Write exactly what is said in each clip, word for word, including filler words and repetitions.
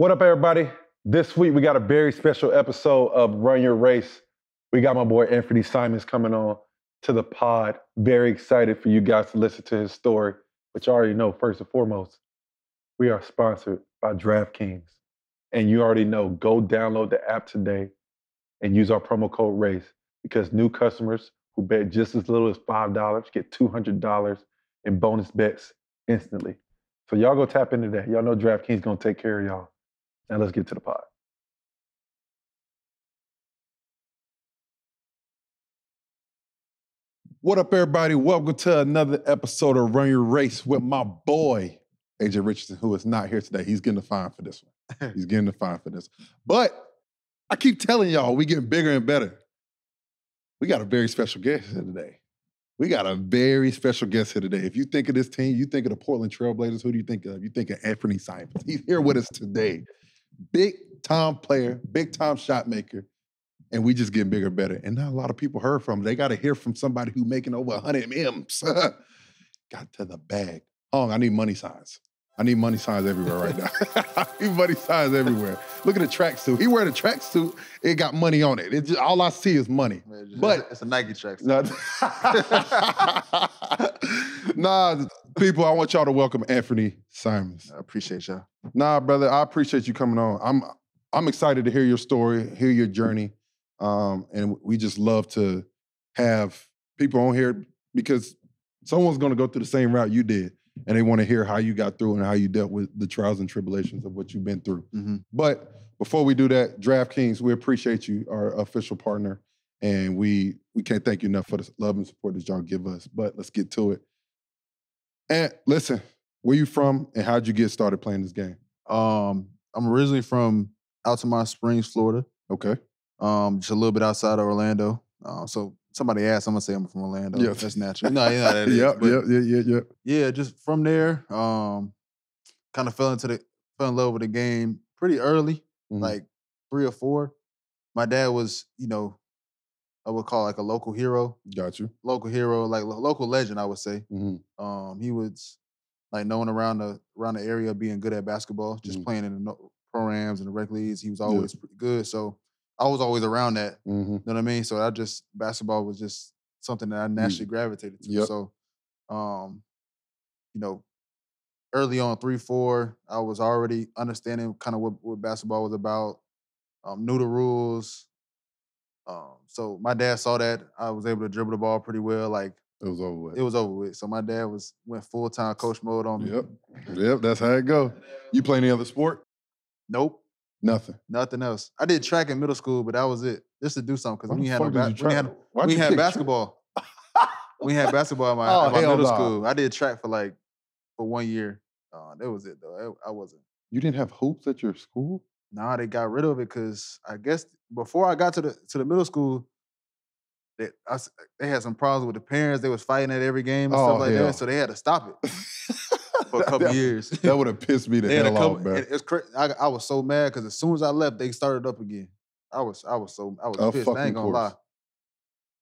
What up, everybody? This week, we got a very special episode of Run Your Race. We got my boy Anfernee Simons coming on to the pod. Very excited for you guys to listen to his story, which I already know, first and foremost, we are sponsored by DraftKings. And you already know, go download the app today and use our promo code RACE because new customers who bet just as little as five dollars get two hundred dollars in bonus bets instantly. So y'all go tap into that. Y'all know DraftKings going to take care of y'all. Now let's get to the pod. What up, everybody? Welcome to another episode of Run Your Race with my boy, A J Richardson, who is not here today. He's getting a fine for this one. He's getting a fine for this. But I keep telling y'all, we getting bigger and better. We got a very special guest here today. We got a very special guest here today. If you think of this team, you think of the Portland Trailblazers. Who do you think of? You think of Anfernee Simons. He's here with us today. Big-time player, big-time shot maker, and we just getting bigger and better. And not a lot of people heard from him. They got to hear from somebody who's making over one hundred M's. Got to the bag. Oh, I need money signs. I need money signs everywhere right now. I need money signs everywhere. Look at the tracksuit. He wearing a tracksuit. It got money on it. It just, all I see is money. Man, it's but it's a Nike tracksuit. Nah, people, I want y'all to welcome Anfernee Simons. I appreciate y'all. Nah, brother, I appreciate you coming on. I'm I'm excited to hear your story, hear your journey, um, and we just love to have people on here because someone's going to go through the same route you did. And they want to hear how you got through and how you dealt with the trials and tribulations of what you've been through. Mm-hmm. But before we do that, DraftKings, we appreciate you, our official partner. And we we can't thank you enough for the love and support that y'all give us. But let's get to it. And listen, where you from and how'd you get started playing this game? Um, I'm originally from Altamont Springs, Florida. Okay. Um, just a little bit outside of Orlando. Uh, so... Somebody asked, I'm going to say I'm from Orlando. Yep. That's natural. No, yeah, that is. Yep, but yep, yeah, yeah, yeah. Yeah, just from there, um, kind of fell into the, fell in love with the game pretty early, mm-hmm. like three or four. My dad was, you know, I would call like a local hero. Got you. Local hero, like lo- local legend, I would say. Mm-hmm. Um, he was like known around the around the area being good at basketball, just mm-hmm. playing in the no- programs and the rec leagues. He was always yeah. pretty good, so. I was always around that, mm-hmm. you know what I mean? So I just, basketball was just something that I naturally mm-hmm. gravitated to. Yep. So, um, you know, early on, three, four, I was already understanding kind of what, what basketball was about, um, knew the rules. Um, so my dad saw that. I was able to dribble the ball pretty well. Like It was over with. It was over with. So my dad was went full-time coach mode on me. Yep, yep, that's how it go. You play any other sport? Nope. Nothing. Nothing else. I did track in middle school, but that was it. Just to do something because we, ba- we had Why'd we had basketball. we had basketball in my, oh, in my middle nah. school. I did track for like for one year. Uh, that was it though. I, I wasn't. You didn't have hoops at your school? Nah, they got rid of it because I guess before I got to the to the middle school, they I, they had some problems with the parents. They was fighting at every game and oh, stuff like hell. that. So they had to stop it. For a couple that, years. That would have pissed me the hell off, man. It's crazy. I, I was so mad because as soon as I left, they started up again. I was I was so I was oh, pissed. I ain't gonna course. lie.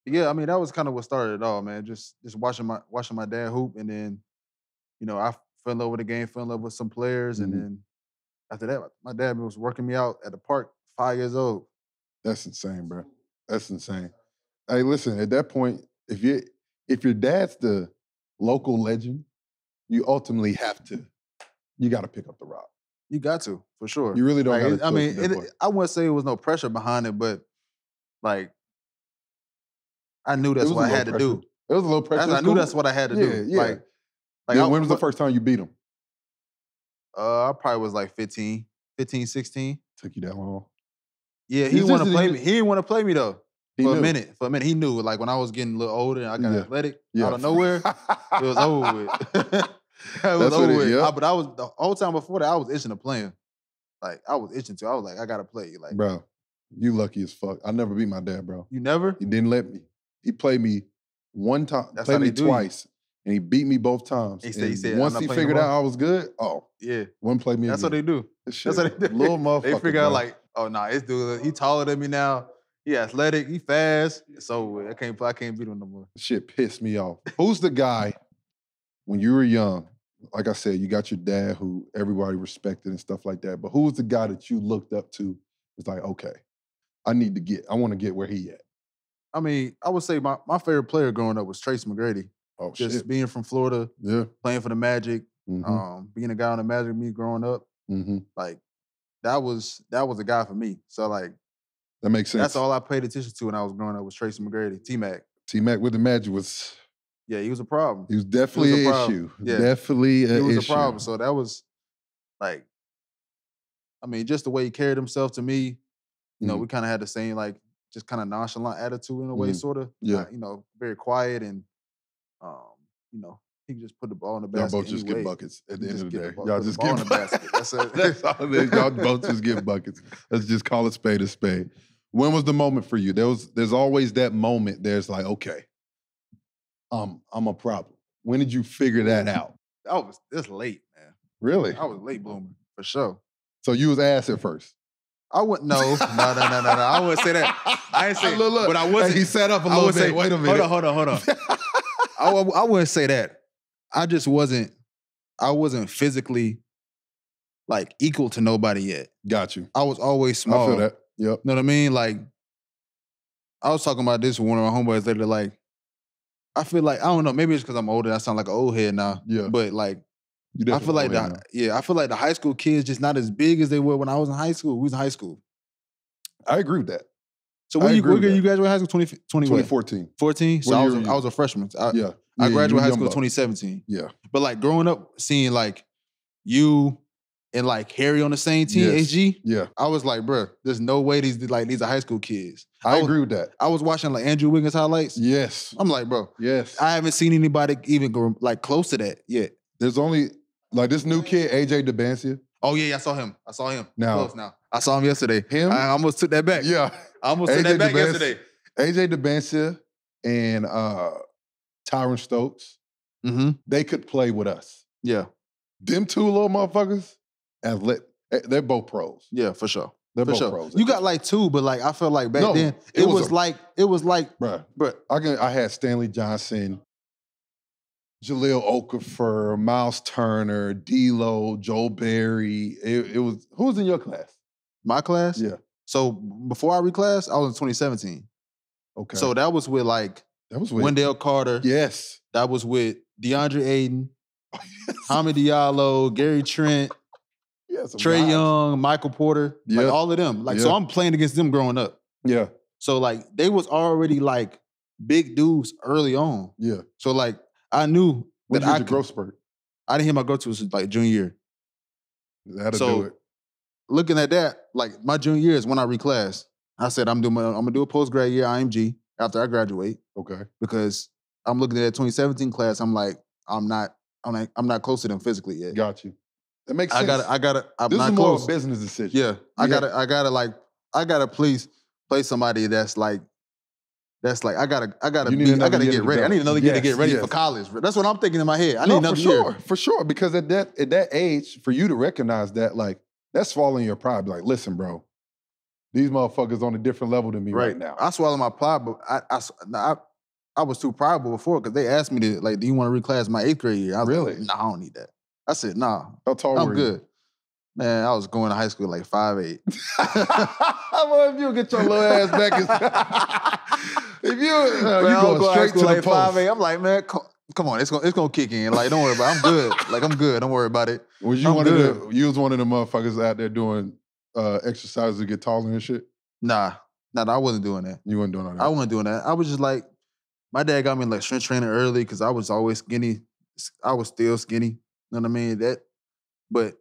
Yeah, I mean, that was kind of what started it all, man. Just just watching my watching my dad hoop, and then, you know, I fell in love with the game, fell in love with some players, mm-hmm. and then after that, my dad was working me out at the park, five years old. That's insane, bro. That's insane. Hey, listen, at that point, if you if your dad's the local legend, you ultimately have to. You got to pick up the rock. You got to, for sure. You really don't like, have to. I mean, it, I wouldn't say it was no pressure behind it, but like, I knew that's what I had pressure. to do. It was a little pressure. I, I knew that's what I had to yeah, do. Yeah. Like, like yeah, I, when was the first time you beat him? Uh, I probably was like fifteen, sixteen. Took you that long? Yeah, he didn't want to play me. He didn't want to play me, though. He for knew. a minute, for a minute, he knew. Like when I was getting a little older and I got yeah. athletic yeah. out of nowhere, it was over with. it was That's over it, with. Yeah. I, but I was, the whole time before that, I was itching to play him. Like I was itching to. I was like, I got to play. Like, bro, you lucky as fuck. I never beat my dad, bro. You never? He didn't let me. He played me one time, That's played me twice, you. and he beat me both times. He said, he said, once he figured out I was good, oh, yeah. One played me. That's what they do. That's what they do. Little motherfucker. They figure out like, oh, nah, this dude, he taller than me now. He athletic, he fast. It's over. I can't play. I can't beat him no more. Shit pissed me off. Who's the guy when you were young like I said, you got your dad who everybody respected and stuff like that, but who was the guy that you looked up to? It's like, okay, I need to get, I want to get where he at. I mean, I would say my, my favorite player growing up was Tracy McGrady. Oh, Just shit. being from Florida, yeah, playing for the Magic, mm-hmm. um, being a guy on the Magic, me growing up, mm-hmm. like that was that was a guy for me. So like, that makes sense. That's all I paid attention to when I was growing up was Tracy McGrady, T-Mac. T-Mac with the Magic was, yeah, he was a problem. He was definitely he was an issue. Yeah. Definitely an issue. He was issue. a problem. So that was like, I mean, just the way he carried himself to me, you know, mm-hmm. we kind of had the same like just kind of nonchalant attitude in a way, mm-hmm. sort of. Yeah, like, you know, very quiet and. Um, you know, he can just put the ball in the basket. Y'all both just anyway. get buckets at the you end of the day. The y'all just get buckets. That's, That's all it is. Y'all both just get buckets. Let's just call a spade a spade. When was the moment for you? There was. There's always that moment. There's like, okay, um, I'm a problem. When did you figure that out? I was. It's late, man. Really? I was late bloomer for sure. So you was ass at first. I wouldn't no, no, no, no, no, no. I wouldn't say that. I ain't say. Look, look, but I wasn't. He sat up a little bit. Say, Wait a minute. Hold on, hold on, hold on. I, I wouldn't say that. I just wasn't, I wasn't physically like equal to nobody yet. Got you. I was always small. I feel that. Yep. Know what I mean? Like, I was talking about this with one of my homeboys later. Like, I feel like, I don't know, maybe it's because I'm older. I sound like an old head now. Yeah. But like, you I feel like, the, yeah, I feel like the high school kids just not as big as they were when I was in high school. We was in high school. I agree with that. So when you, when you graduated high school, twenty, twenty, twenty fourteen. fourteen? So I was, I was a freshman. I, yeah. I yeah, graduated high school in twenty seventeen. Yeah. But like growing up, seeing like you and like Harry on the same team, yes. A G, yeah. I was like, bro, there's no way these like these are high school kids. I, I was, agree with that. I was watching like Andrew Wiggins highlights. Yes. I'm like, bro. Yes. I haven't seen anybody even go like close to that yet. There's only like this new kid, A J DeBancia. Oh yeah, yeah, I saw him. I saw him. Now, close now. I saw him yesterday. Him? I almost took that back. Yeah. I almost took that back yesterday. A J DeBancia and uh, Tyron Stokes, mm-hmm. they could play with us. Yeah. Them two little motherfuckers, athletic. They're both pros. Yeah, for sure. They're for both sure. pros. You got like two, but like I felt like back no, then, it, it was, was a, like, it was like. Bruh, bruh. I, can, I had Stanley Johnson, Jahlil Okafor, Miles Turner, D'Lo, Joel Berry. It, it was, who was in your class? My class? Yeah. So before I reclassed, I was in twenty seventeen. Okay. So that was with like that was with Wendell Carter. Yes. That was with DeAndre Ayton, oh, yes. Hamid Diallo, Gary Trent, yes, Trey guys. Young, Michael Porter, yeah. like all of them. Like yeah. so I'm playing against them growing up. Yeah. So like they was already like big dudes early on. Yeah. So like I knew when that you I your could, growth spurt. I didn't hit my growth spurt like junior year. That'll so, do it. Looking at that, like my junior year is when I reclassed. I said I'm doing my, I'm gonna do a post grad year I M G after I graduate. Okay. Because I'm looking at that twenty seventeen class. I'm like I'm not I'm not, I'm not close to them physically yet. Got you. That makes sense. I gotta I gotta I'm this not is more close. Of a business decision. Yeah. I yeah. gotta I gotta like I gotta please play somebody that's like. That's like I gotta, I gotta, be, I gotta get ready. I need another year to get ready yes. for college. That's what I'm thinking in my head. I need no, another for sure, year, for sure. Because at that at that age, for you to recognize that, like that's swallowing your pride. Like, listen, bro, these motherfuckers on a different level than me right, right now. I swallow my pride, but I, I, I, I was too prideful before because they asked me to like, do you want to reclass my eighth grade year? I was really? Like, nah, I don't need that. I said, nah, How tall I'm were good. You? Man, I was going to high school like five eight. Well, if you get your little ass back. If you, uh, man, you go, go straight to like five eight, I'm like, man, come, come on, it's gonna it's gonna kick in. Like, don't worry about it. I'm good. Like, I'm good. Don't worry about it. Was you I'm one good. of the you was one of the motherfuckers out there doing uh, exercises to get taller and shit? Nah, nah, I wasn't doing that. You weren't doing all that. I wasn't doing that. I was just like, my dad got me like strength training early because I was always skinny. I was still skinny. You know what I mean? That, but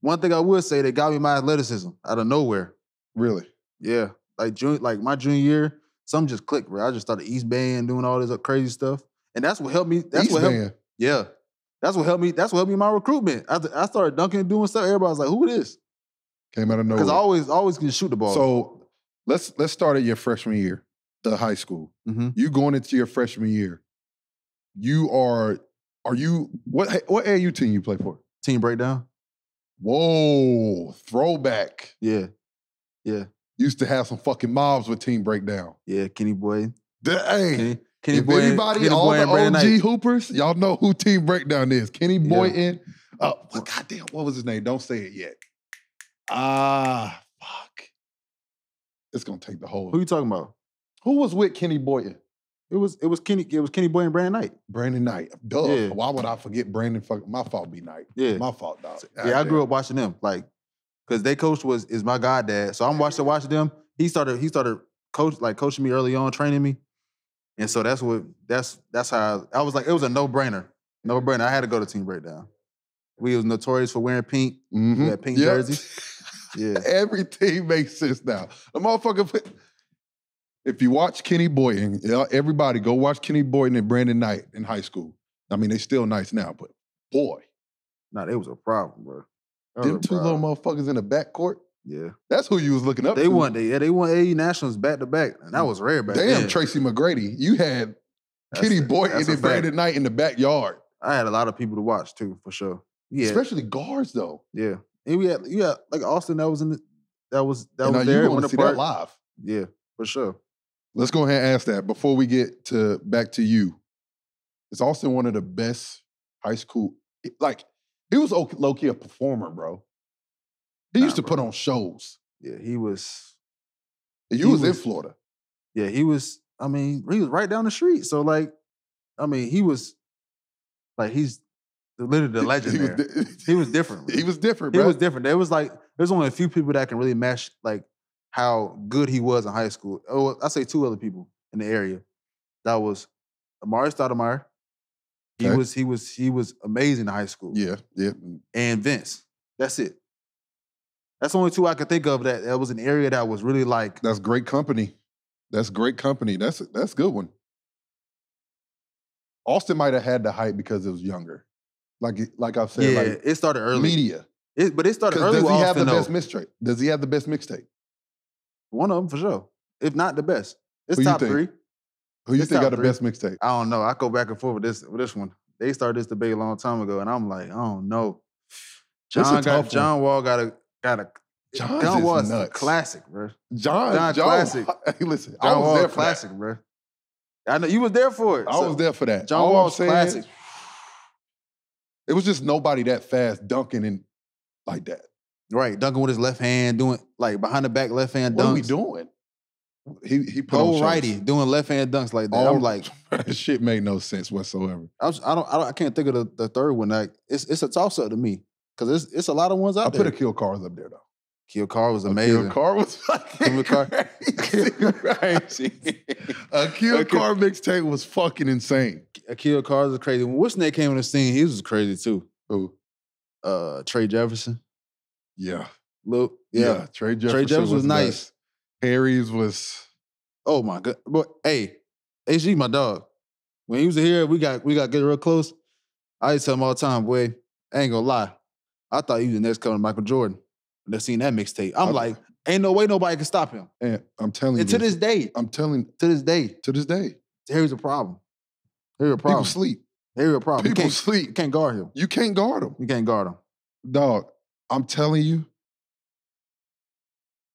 one thing I would say, they got me my athleticism out of nowhere. Really? Yeah. Like June, like my junior year. Something just clicked, bro. I just started East Bay and doing all this crazy stuff. And that's what helped me. That's East what helped me. Yeah. That's what helped me. That's what helped me in my recruitment. I, I started dunking and doing stuff. Everybody was like, who this? Came out of nowhere. Because I always, always can shoot the ball. So let's let's start at your freshman year, the high school. Mm-hmm. You going into your freshman year, you are, are you, what what A A U team you play for? Team Breakdown. Whoa, throwback. Yeah. Yeah. Used to have some fucking mobs with Team Breakdown. Yeah, Kenny Boyden. Hey, Kenny, Kenny if Boyden, anybody, Kenny all Boyden, the O G Knight. Hoopers, y'all know who Team Breakdown is. Kenny Boyden. Yeah. Uh, well, goddamn, what was his name? Don't say it yet. Ah, uh, fuck. It's gonna take the whole. Who you talking about? Who was with Kenny Boyden? It was it was Kenny it was Kenny Boyden and Brandon Knight. Brandon Knight. Duh. Yeah. Why would I forget Brandon? Fucking my fault be Knight. Yeah. My fault, dog. Yeah, God I grew damn. up watching them. Like, cause they coach was is my goddad. So I'm watching watch them. He started he started coach like coaching me early on, training me. And so that's what that's that's how I, I was like, it was a no-brainer. No-brainer. I had to go to Team Breakdown. We was notorious for wearing pink. Mm-hmm. We had pink yep. jerseys. Yeah. Everything makes sense now. The motherfucker put, if you watch Kenny Boyden, everybody go watch Kenny Boyden and Brandon Knight in high school. I mean, they still nice now, but boy. Nah, they was a problem, bro. That them two problem. Little motherfuckers in the backcourt? Yeah. That's who you was looking up they to. Won, they won. Yeah, they won A A U Nationals back-to-back, and that was rare back Damn, then. Damn, Tracy McGrady. You had that's Kenny Boyden and Brandon Knight in the backyard. I had a lot of people to watch, too, for sure. Yeah. Especially guards, though. Yeah. And we had, yeah, like Austin that was in the, that was, that and was there. You want to see that live. Yeah, for sure. Let's go ahead and ask that before we get to back to you. It's Austin one of the best high school. Like, he was low key a performer, bro. He nah, used to bro. put on shows. Yeah, he was. And you he was, was in Florida. Yeah, he was. I mean, he was right down the street. So, like, I mean, he was, like, he's literally the legend. He, he, was, di he was different. Bro. He was different, bro. He was different. There was like, there's only a few people that can really match, like, how good he was in high school. Oh, I say two other people in the area. That was Amari Stoudemire. He okay. was he was he was amazing in high school. Yeah, yeah. And Vince. That's it. That's the only two I could think of that that was an area that was really like. That's great company. That's great company. That's that's a good one. Austin might have had the hype because it was younger. Like like I've said, yeah, like, it started early. Media, it, but it started early. Does he have the best mixtape? Does he have the best mixtape? One of them for sure, if not the best. It's top three. Who you think got the best mixtape? I don't know. I go back and forth with this with this one. They started this debate a long time ago, and I'm like, I don't know. John got John Wall got a got a John Wall is a classic, bro. John John classic. Hey, listen, John Wall classic, bro. I know you was there for it. I was there for that. John Wall's classic. It was just nobody that fast dunking and like that. Right, dunking with his left hand, doing like behind the back left hand dunks. What are we doing? He he put on righty doing left hand dunks like that. All, I'm like, shit made no sense whatsoever. I, was, I don't I don't I can't think of the, the third one. Like it's it's a toss up to me because it's it's a lot of ones out I there. I put Akil Kars up there though. Akil Kars was amazing. Akil Kars was fucking crazy. Akil Kars mixtape was fucking insane. Akil Kars was crazy. What's name came on the scene? He was crazy too. Who? Uh, Trey Jefferson. Yeah. Look, yeah. yeah. Trey Jefferson, Trey Jefferson was, was nice. Best. Harry's was... Oh, my God. But, hey, H G, my dog. When he was here, we got we got get real close. I used to tell him all the time, boy, I ain't gonna lie. I thought he was the next coming to Michael Jordan. I've seen that mixtape. I'm, I'm like, ain't no way nobody can stop him. And I'm telling you. And to this day. I'm telling To this day. To this day. Harry's a problem. Harry's a problem. People sleep. Harry's a problem. People you sleep. You can't guard him. You can't guard him. You can't guard him. Dog. I'm telling you,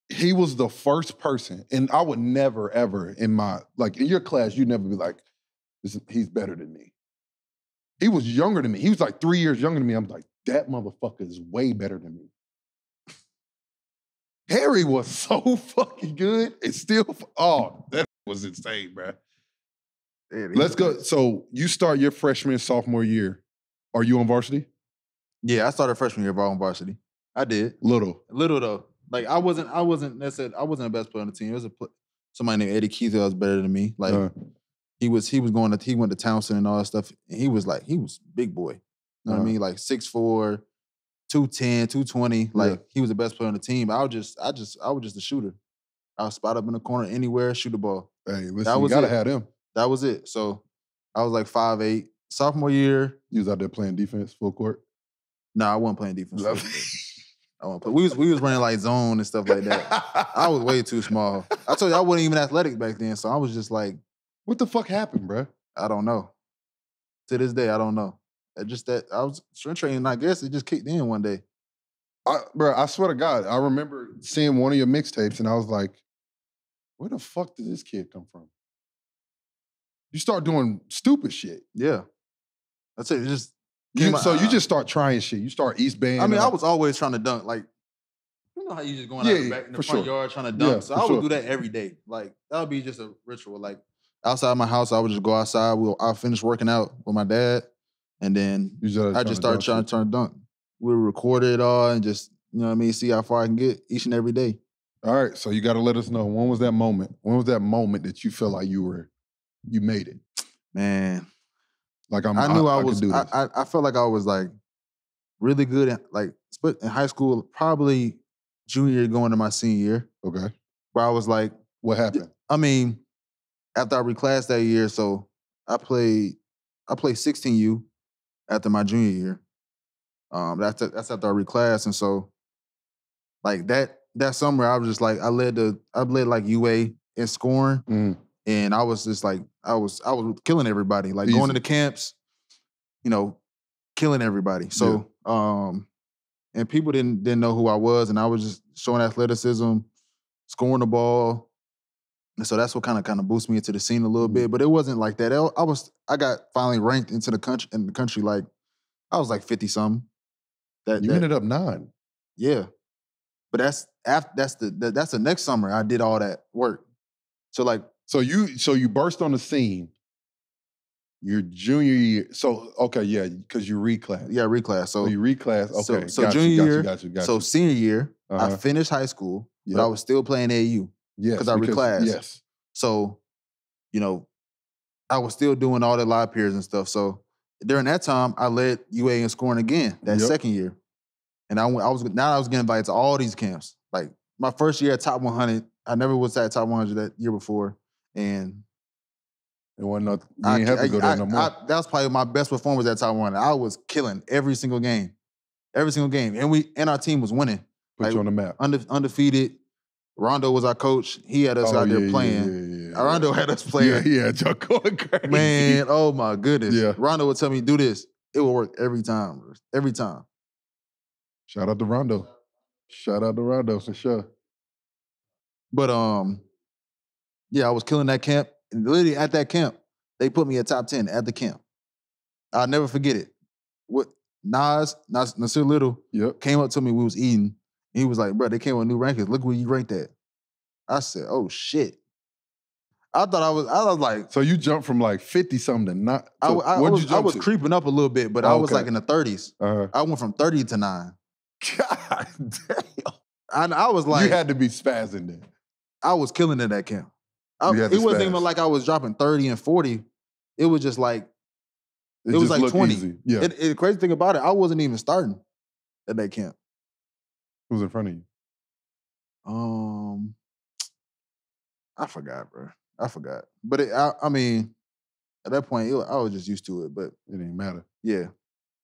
he was the first person, and I would never, ever in my, like in your class, you'd never be like, he's better than me. He was younger than me. He was like three years younger than me. I'm like, that motherfucker is way better than me. Harry was so fucking good. It's still, oh, that was insane, bro. Man, Let's go. Good. So you start your freshman, sophomore year. Are you on varsity? Yeah, I started freshman year on varsity. I did. Little. Little though. Like I wasn't, I wasn't necessarily, I wasn't the best player on the team. It was a somebody named Eddie Keith that was better than me. Like uh-huh. he was, he was going to, he went to Townsend and all that stuff. And he was like, he was big boy. You know uh-huh. what I mean? Like six four, two ten, two twenty. Like yeah. he was the best player on the team. I was just, I just, I was just a shooter. I would spot up in the corner anywhere, shoot the ball. Hey, listen, that was you gotta it. have him. That was it. So I was like five eight. Sophomore year. You was out there playing defense, full court? No, nah, I wasn't playing defense. I wasn't play. We was we was running like zone and stuff like that. I was way too small. I told you I wasn't even athletic back then, so I was just like, "What the fuck happened, bro?" I don't know. To this day, I don't know. It just that I was strength training. I guess it just kicked in one day. I, bro, I swear to God, I remember seeing one of your mixtapes, and I was like, "Where the fuck did this kid come from?" you start doing stupid shit. Yeah. That's it. It's just you, so you just start trying shit. You start East Bay. I mean, I was always trying to dunk. Like, you know how you just going yeah, out back in the front sure. yard trying to dunk. Yeah, so I would sure. do that every day. Like, that would be just a ritual. Like, outside my house, I would just go outside. We'll I finish working out with my dad. And then I just started trying to turn dunk. We record it all and just, you know what I mean, see how far I can get each and every day. All right. So you got to let us know. When was that moment? When was that moment that you felt like you were, you made it? Man. Like I'm, I knew I, I, I was, do this. I, I felt like I was like really good at, like, split in high school, probably junior going to my senior year. Okay. Where I was like, what happened? I mean, after I reclassed that year, so I played, I played sixteen U after my junior year. Um, that's that's after I reclassed, and so like that that summer I was just like I led the I led like U A in scoring, mm. and I was just like I was I was killing everybody, like Easy. going to the camps, you know, killing everybody. So yeah. um, and people didn't didn't know who I was, and I was just showing athleticism, scoring the ball, and so that's what kind of kind of boosted me into the scene a little bit. But it wasn't like that. I was I got finally ranked into the country in the country like I was like fifty something. That, you that, ended up nine. Yeah. But that's after that's the that, that's the next summer I did all that work. So like so you so you burst on the scene your junior year. So okay, yeah, because you reclass. Yeah, reclass. So, so you reclass. Okay. So, so got junior you, got year, you, got you, got so you. senior year, uh-huh. I finished high school, yep. but I was still playing A A U. Yes, because I reclassed. Yes. So, you know, I was still doing all the live periods and stuff. So during that time, I led U A in scoring again that yep. second year, and I went, I was now I was getting invited to all these camps. Like my first year at top one hundred, I never was at top one hundred that year before, and it wasn't. No, you didn't I, have to I, go there I, no more. I, that was probably my best performance at top one hundred. I was killing every single game, every single game, and we and our team was winning. Put like, you on the map. Unde, undefeated. Rondo was our coach. He had us oh, out yeah, there playing. Yeah, yeah, yeah. Rondo had us playing. Yeah, yeah, y'all going crazy. Man, oh my goodness. Yeah. Rondo would tell me, do this. It would work every time. Every time. Shout out to Rondo. Shout out to Rondo for sure. But, um, yeah, I was killing that camp. And literally at that camp, they put me at top ten at the camp. I'll never forget it. What Nas, Nas Nasir Little yep. came up to me. We was eating. He was like, bro, they came with new rankings. Look where you ranked at. I said, oh, shit. I thought I was, I was like. So you jumped from like fifty something to not. So I, I, I was, you I was creeping up a little bit, but oh, I was okay. like in the thirties. Uh-huh. I went from thirty to nine. God damn. I, I was like. You had to be spazzing then. I was killing at that camp. I, it wasn't spaz. even like I was dropping thirty and forty. It was just like, it, it was like twenty. Easy. Yeah. It, it, the crazy thing about it, I wasn't even starting at that camp. Who's in front of you? Um, I forgot, bro. I forgot. But it, I, I mean, at that point, it, I was just used to it. But it didn't matter. Yeah.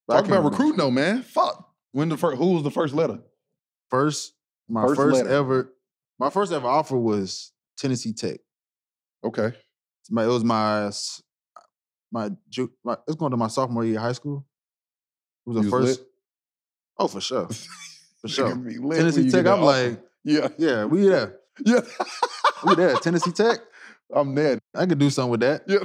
But Talk about remember. recruiting though, man. Fuck. When the first, who was the first letter? First, my first, first ever, my first ever offer was Tennessee Tech. Okay. It was my my ju my. It's going to my sophomore year of high school. It was the you first. Was oh, for sure. For sure. Tennessee Tech, I'm like, yeah, yeah, we there. Yeah. We there. Tennessee Tech. I'm there. I could do something with that. Yeah.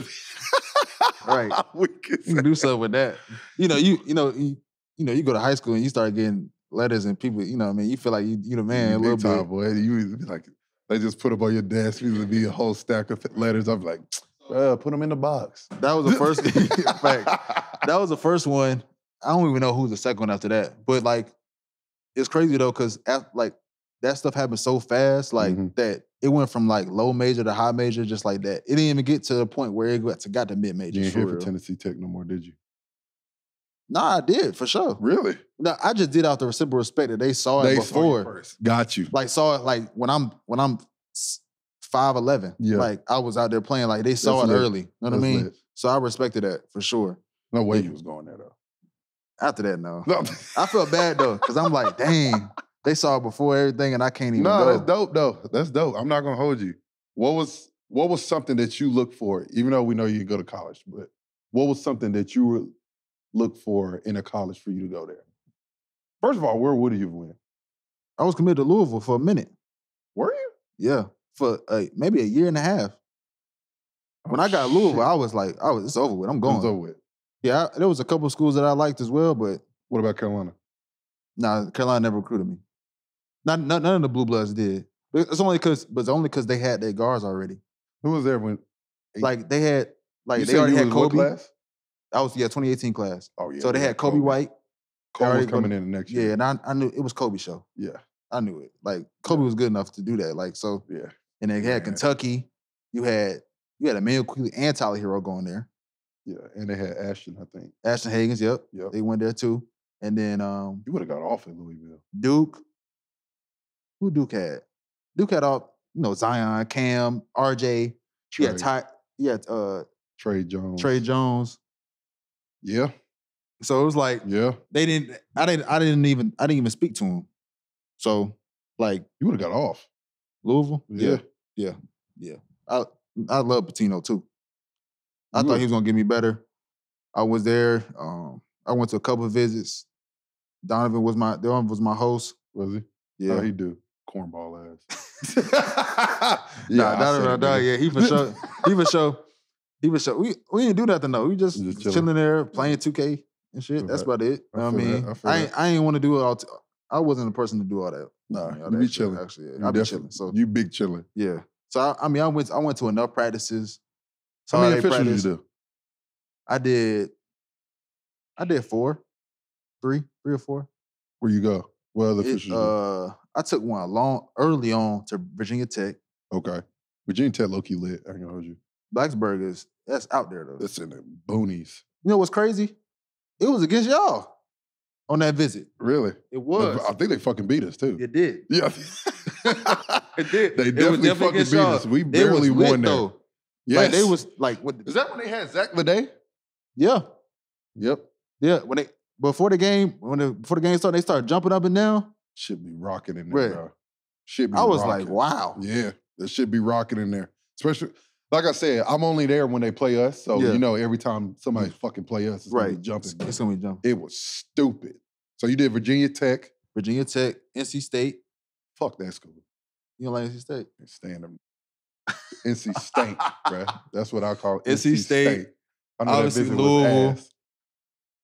Right. We could you can do something with that. You know, you, you know, you, you know, you go to high school and you start getting letters and people, you know what I mean? You feel like you you the man a little bit. Time, boy. You be like they just put up on your desk, you would be a whole stack of letters. I'm like, well, put them in the box. That was the first fact. That was the first one. I don't even know who's the second one after that. But like it's crazy though, cause like that stuff happened so fast, like mm-hmm. that it went from like low major to high major, just like that. It didn't even get to the point where it got to, got to mid major. You didn't hear for Tennessee Tech no more, did you? Nah, I did for sure. Really? No, I just did out the reciprocal respect that they saw it they before. Saw it first. Got you. Like saw it like when I'm when I'm five eleven. Yeah. Like I was out there playing. Like they saw That's it lit. early. You know what I mean? Lit. So I respected that for sure. No way yeah. you was going there though. After that, no. no. I felt bad, though, because I'm like, dang, they saw it before everything, and I can't even No, go. That's dope, though. That's dope. I'm not going to hold you. What was what was something that you looked for, even though we know you didn't go to college, but what was something that you would look for in a college for you to go there? First of all, where would you have went? I was committed to Louisville for a minute. Were you? Yeah, for a, maybe a year and a half. When I got Louisville, I was like, I was it's over with. I'm going. It's over with. Yeah, I, there was a couple of schools that I liked as well, but what about Carolina? Nah, Carolina never recruited me. Not, not none of the Blue Bloods did. It's only because, but it's only because they had their guards already. Who was there when? Like they had, like you they already had Kobe. Class? I was yeah, twenty eighteen class. Oh yeah. So they had Kobe, Kobe. White. Kobe was coming in the next year. Yeah, and I, I knew it was Kobe's show. Yeah, I knew it. Like Kobe yeah. was good enough to do that. Like so. Yeah. And they had yeah. Kentucky. You had you had Emmanuel Quigley and Tyler Hero going there. Yeah, and they had Ashton, I think. Ashton Hagens. Yep. Yep. They went there too. And then um, you would have got off at Louisville. Duke. Who Duke had? Duke had all, you know, Zion, Cam, R J. Trey. Yeah, Ty. Yeah, uh, Trey Jones. Trey Jones. Yeah. So it was like, yeah, they didn't. I didn't. I didn't even. I didn't even speak to him. So, like, you would have got off. Louisville. Yeah. Yeah. Yeah. I I love Pitino too. I you thought he was gonna get me better. I was there. Um, I went to a couple of visits. Donovan was my Donovan was my host. Was he? Yeah, oh, he do. Cornball ass. nah, nah, nah, yeah, he for sure. He for sure. He for sure. We we didn't do nothing though. We just, just chilling. chilling there playing two K and shit. Feel That's that. about it. I, I mean, that. I I, ain't, I ain't want to do it all. T- I wasn't the person to do all that. Nah, you know, you be chilling. Actually, yeah. I be chilling. So you big chilling. Yeah. So I, I mean, I went to, I went to enough practices. So How many officials did you do? I did. I did four, three, three or four. Where you go? What other officials? Uh, I took one long early on to Virginia Tech. Okay, Virginia Tech low key lit. I ain't gonna hold you. Blacksburg is that's out there though. That's in the boonies. You know what's crazy? It was against y'all on that visit. Really? It was. I think they fucking beat us too. It did. Yeah. It did. They definitely, definitely fucking beat y'all. us. We barely won though. Yes. Like they was like. What, is that when they had Zach Lede? Yeah. Yep. Yeah. When they before the game, when the, before the game started, they started jumping up and down. Should be rocking in there, right. bro. Should be. I was rocking. like, wow. Yeah, there should be rocking in there. Especially, like I said, I'm only there when they play us. So yeah. you know, every time somebody fucking play us, it's right. gonna be jumping. It's gonna be jumping. It was stupid. So you did Virginia Tech, Virginia Tech, N C State. Fuck that school. You don't like N C State? Stand them. N C State, bro. That's what I call N C, N C State. State. I know Obviously, that visit Louisville. Was ass.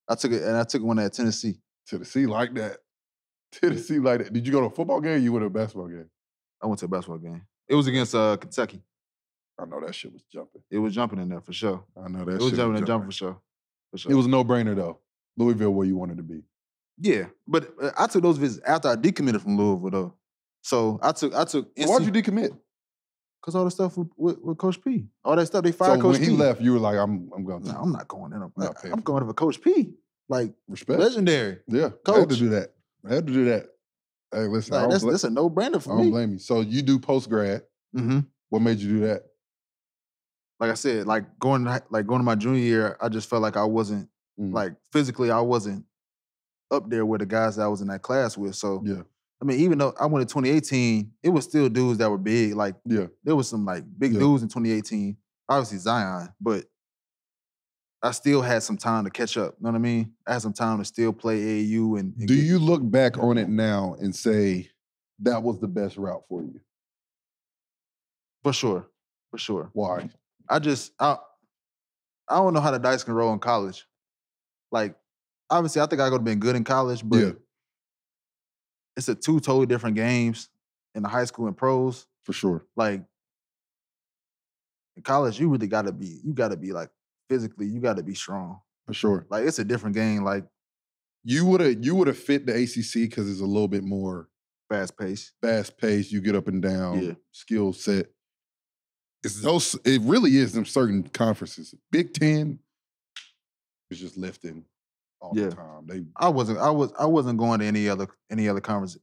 I took it, and I took one at Tennessee. Tennessee like that. Tennessee like that. Did you go to a football game or you went to a basketball game? I went to a basketball game. It was against uh, Kentucky. I know that shit was jumping. It was jumping in there for sure. I know that it shit was jumping was and jumping for sure. For sure. It was a no-brainer though. Louisville where you wanted to be. Yeah, but uh, I took those visits after I decommitted from Louisville though. So I took, I took. N C... Why'd you decommit? Because all the stuff with, with, with Coach P. All that stuff, they fired so Coach P. So when he left, you were like, I'm I'm going to. No, I'm not going in. I'm, not I'm, I'm going to Coach P. Like, respect. Legendary. Yeah, Coach. I had to do that. I had to do that. Hey, listen. Like, that's, bl- that's a no-brainer for me. I don't me. blame you. So you do post-grad. Mm-hmm. What made you do that? Like I said, like going like going to my junior year, I just felt like I wasn't, mm. like physically I wasn't up there with the guys that I was in that class with. So, yeah. I mean, even though I went in twenty eighteen, it was still dudes that were big. Like, yeah. there was some like big yeah. dudes in twenty eighteen. Obviously Zion, but I still had some time to catch up. You know what I mean? I had some time to still play A A U. And, and do get... you look back on it now and say that was the best route for you? For sure, for sure. Why? I just I I don't know how the dice can roll in college. Like, obviously, I think I could have been good in college, but. Yeah. It's a two totally different games in the high school and pros. For sure. Like, in college, you really gotta be, you gotta be like, physically, you gotta be strong. For sure. Like, it's a different game. Like, you would've, you would've fit the A C C because it's a little bit more fast-paced. Fast-paced, you get up and down, yeah. skill set. It's those, it really is them certain conferences. Big Ten is just lifting. All yeah. the time. They, I wasn't I was I wasn't going to any other any other conference,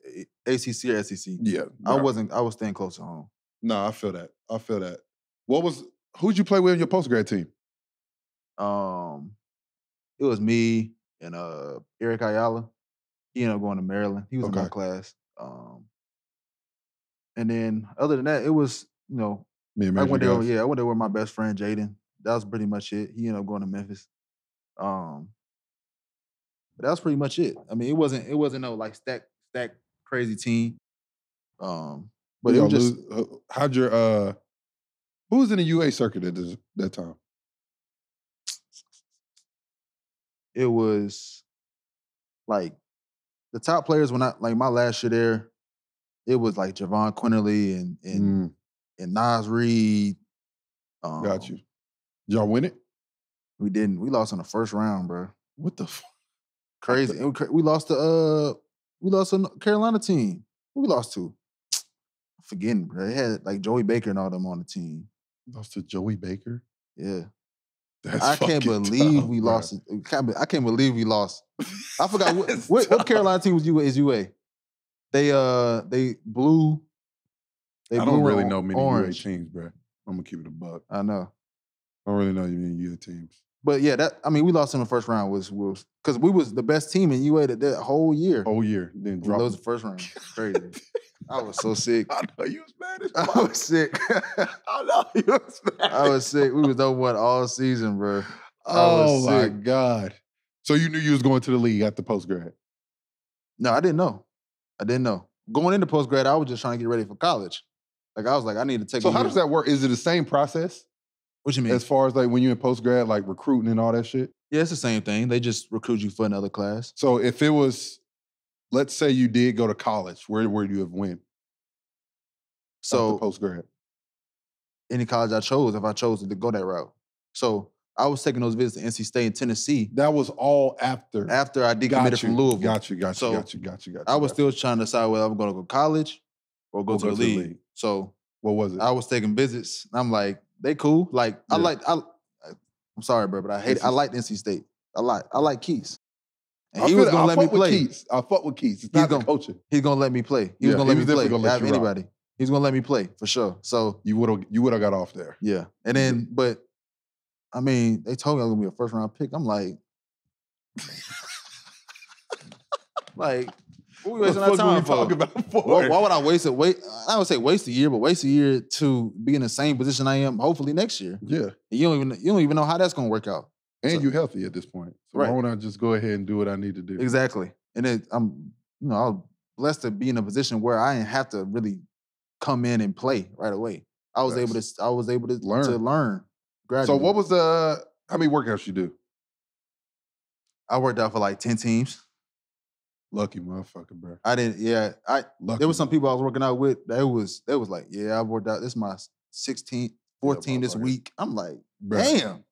A C C or S E C. Yeah. I wasn't I was staying close to home. No, nah, I feel that. I feel that. What was who'd you play with in your post grad team? Um it was me and uh Eric Ayala. He ended up going to Maryland. He was okay. in my class. Um and then other than that, it was, you know, me and I went there, yeah, I went there with my best friend Jaden. That was pretty much it. He ended up going to Memphis. Um But that's pretty much it. I mean, it wasn't it wasn't no like stack stack crazy team. Um, but it was just lose, how'd your uh, Who was in the U A circuit at this, that time? It was like the top players when I like my last year there. It was like Javon Quinterly and and, mm. and Nas Reed. Um, Got you. Did y'all win it? We didn't. We lost in the first round, bro. What the fuck? Crazy. The- we, we lost to uh we lost to Carolina team. Who we lost to? I'm forgetting, bro. They had like Joey Baker and all them on the team. Lost to Joey Baker? Yeah. That's I can't believe dumb, we bro. lost. I can't believe we lost. I forgot what, what, what Carolina team was U A is U A? They uh they blew. They I blew don't really know many orange. U A teams, bro. I'm gonna keep it a buck. I know. I don't really know many U A teams. But yeah, that I mean, we lost in the first round was was because we was the best team in U A that, that whole year. Whole year, then dropped. That was the first round. Crazy. I was so sick. I know you was mad as fuck. I was sick. I know you was mad. I was sick. We was over one all season, bro. Oh my god! So you knew you was going to the league after post grad? No, I didn't know. I didn't know. Going into post grad, I was just trying to get ready for college. Like I was like, I need to take. So how does that work? Is it the same process? What you mean? As far as like when you're in post grad, like recruiting and all that shit? Yeah, it's the same thing. They just recruit you for another class. So if it was, let's say you did go to college, where would you have went? So post grad. Any college I chose, if I chose to go that route. So I was taking those visits to N C State and Tennessee. That was all after. After I decommitted from Louisville. Got you, got you, so got you, got you, got you. I was still trying to decide whether I'm going to go to college or go, or to, go the to the league. So what was it? I was taking visits. And I'm like, they cool. Like yeah. I like I. I'm sorry, bro, but I hate. It. I liked N C State a lot. I like Keys, and I he was gonna let me play. I fuck with Keys. It's not the coaching. He's gonna let me play. He was gonna let me play. Gonna have anybody. He's gonna let me play for sure. So you would have. You would have got off there. Yeah, and then but, I mean, they told me I was gonna be a first round pick. I'm like, like. What we wasting what our time for? About for? Why, why would I waste a wait? I would say waste a year, but waste a year to be in the same position I am. Hopefully next year. Yeah, and you don't even you don't even know how that's gonna work out. And so, you're healthy at this point, so right. Why don't I just go ahead and do what I need to do? Exactly. And then I'm, you know, I'm blessed to be in a position where I didn't have to really come in and play right away. I was yes. able to. I was able to learn. To learn. Gradually. So what was the? How many workouts you do? I worked out for like ten teams. Lucky motherfucker, bro. I didn't, yeah. I Lucky there was some people I was working out with that was that was like, yeah, I've worked out. This is my sixteenth, fourteenth this week. I'm like, bro, damn.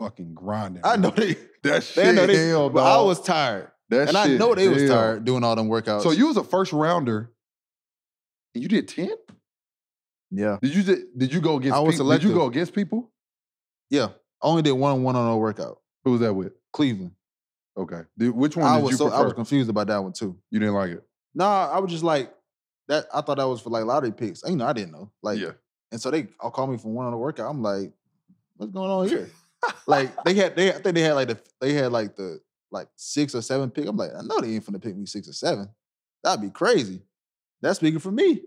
Fucking grinding. I know they, that shit. They know they, hell, but dog. I was tired. That and shit, I know they hell. was tired doing all them workouts. So you was a first rounder and you did ten? Yeah. Did you did you go against I was people? Selective. Did you go against people? Yeah. I only did one one-on-one workout. Who was that with? Cleveland. Okay. Dude, which one I did was you so, prefer? I was confused about that one, too. You didn't like it? Nah, I was just like, that. I thought that was for, like, lottery picks. You know, I didn't know. Like, yeah. And so they all called me for one on the workout. I'm like, what's going on here? Like, they had, they I think they had, like, the they had like, the, like, six or seven pick. I'm like, I know they ain't finna pick me six or seven. That'd be crazy. That's speaking for me.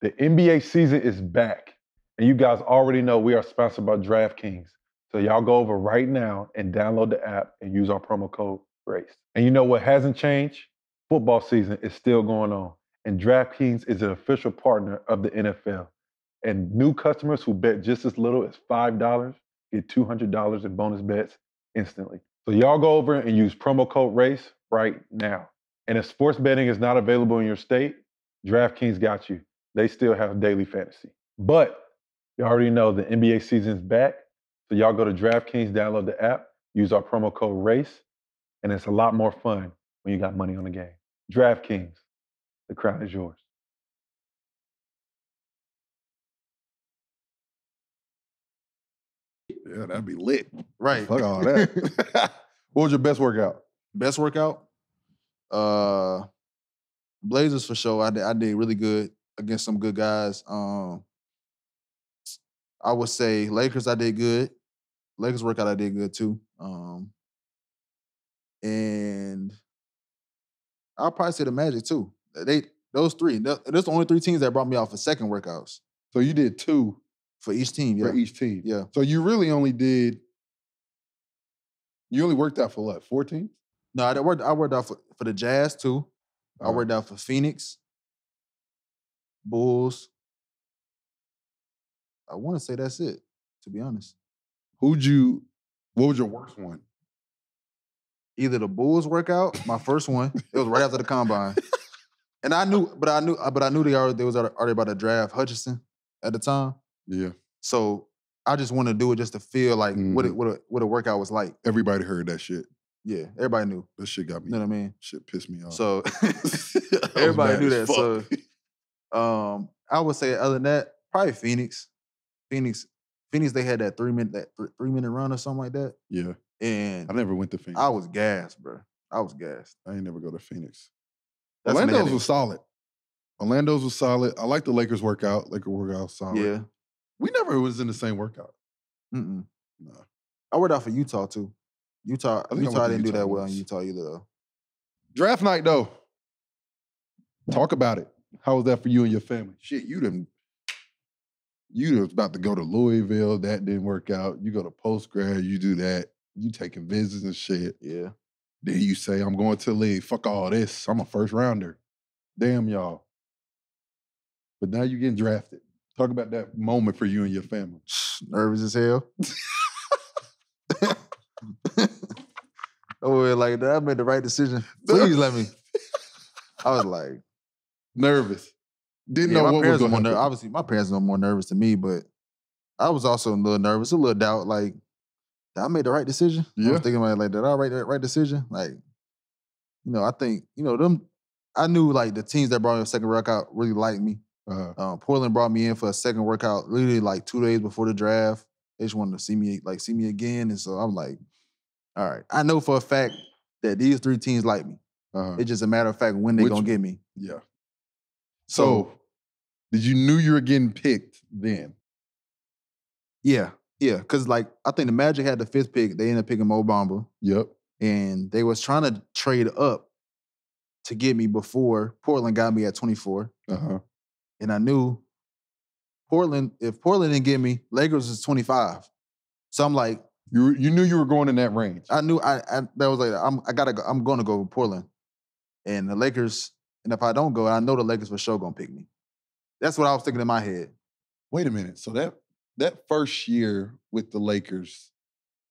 The N B A season is back. And you guys already know we are sponsored by DraftKings. So y'all go over right now and download the app and use our promo code RACE. And you know what hasn't changed? Football season is still going on. And DraftKings is an official partner of the N F L. And new customers who bet just as little as five dollars get two hundred dollars in bonus bets instantly. So y'all go over and use promo code RACE right now. And if sports betting is not available in your state, DraftKings got you. They still have daily fantasy. But you already know the N B A season's back. So y'all go to DraftKings, download the app, use our promo code RACE, and it's a lot more fun when you got money on the game. DraftKings, the crown is yours. Yeah, that'd be lit. Right. Fuck all that. What was your best workout? Best workout? Uh, Blazers for sure. I did, I did really good against some good guys. Um, I would say Lakers, I did good. Lakers workout, I did good too. Um, and I'll probably say the Magic too. They Those three. Those are the only three teams that brought me off for second workouts. So you did two? For each team, yeah. For each team. Yeah. So you really only did, you only worked out for what, four teams? No, I worked, I worked out for, for the Jazz too. All I worked right. out for Phoenix, Bulls, I want to say that's it, to be honest. Who'd you, what was your worst one? Either the Bulls workout, my first one. It was right after the combine. And I knew, but I knew, but I knew they already, they was already about to draft Hutchinson at the time. Yeah. So I just wanted to do it just to feel like mm. what, it, what, a, what a workout was like. Everybody heard that shit. Yeah, everybody knew. That shit got me. You know what I mean? Shit pissed me off. So everybody knew that. So um, I would say other than that, probably Phoenix. Phoenix, Phoenix. They had that three minute, that th three minute run or something like that. Yeah. And I never went to Phoenix. I was gassed, bro. I was gassed. I ain't never go to Phoenix. That's Orlando's was solid. Orlando's was solid. I like the Lakers workout. Lakers workout solid. Yeah. We never was in the same workout. Mm-mm. No. I worked out for Utah too. Utah, I, Utah, I didn't Utah do that well in Utah either, though. Draft night, though. Talk about it. How was that for you and your family? Shit, you done, you was about to go to Louisville. That didn't work out. You go to post-grad, you do that. You taking visits and shit. Yeah. Then you say, I'm going to the league. Fuck all this. I'm a first-rounder. Damn, y'all. But now you're getting drafted. Talk about that moment for you and your family. Nervous as hell. Oh, like that, I made the right decision. Please let me. I was like nervous. Didn't yeah, know what was going on. Obviously, my parents were more nervous than me, but I was also a little nervous, a little doubt. Like, did I make the right decision? Yeah. I was thinking about it like, did I make the right decision? Like, you know, I think you know them. I knew like the teams that brought me a second workout really liked me. Uh-huh. um, Portland brought me in for a second workout literally like two days before the draft. They just wanted to see me like see me again, and so I'm like. All right, I know for a fact that these three teams like me. Uh-huh. It's just a matter of fact when they're going to get me. Yeah. So, so, did you knew you were getting picked then? Yeah, yeah. Because, like, I think the Magic had the fifth pick. They ended up picking Mo Bamba. Yep. And they was trying to trade up to get me before Portland got me at twenty-four. Uh-huh. And I knew Portland, if Portland didn't get me, Lakers is twenty-five. So, I'm like, You you knew you were going in that range. I knew I, I that was like I'm I gotta go, I'm going to go with Portland, and the Lakers. And if I don't go, I know the Lakers for sure gonna pick me. That's what I was thinking in my head. Wait a minute. So that that first year with the Lakers,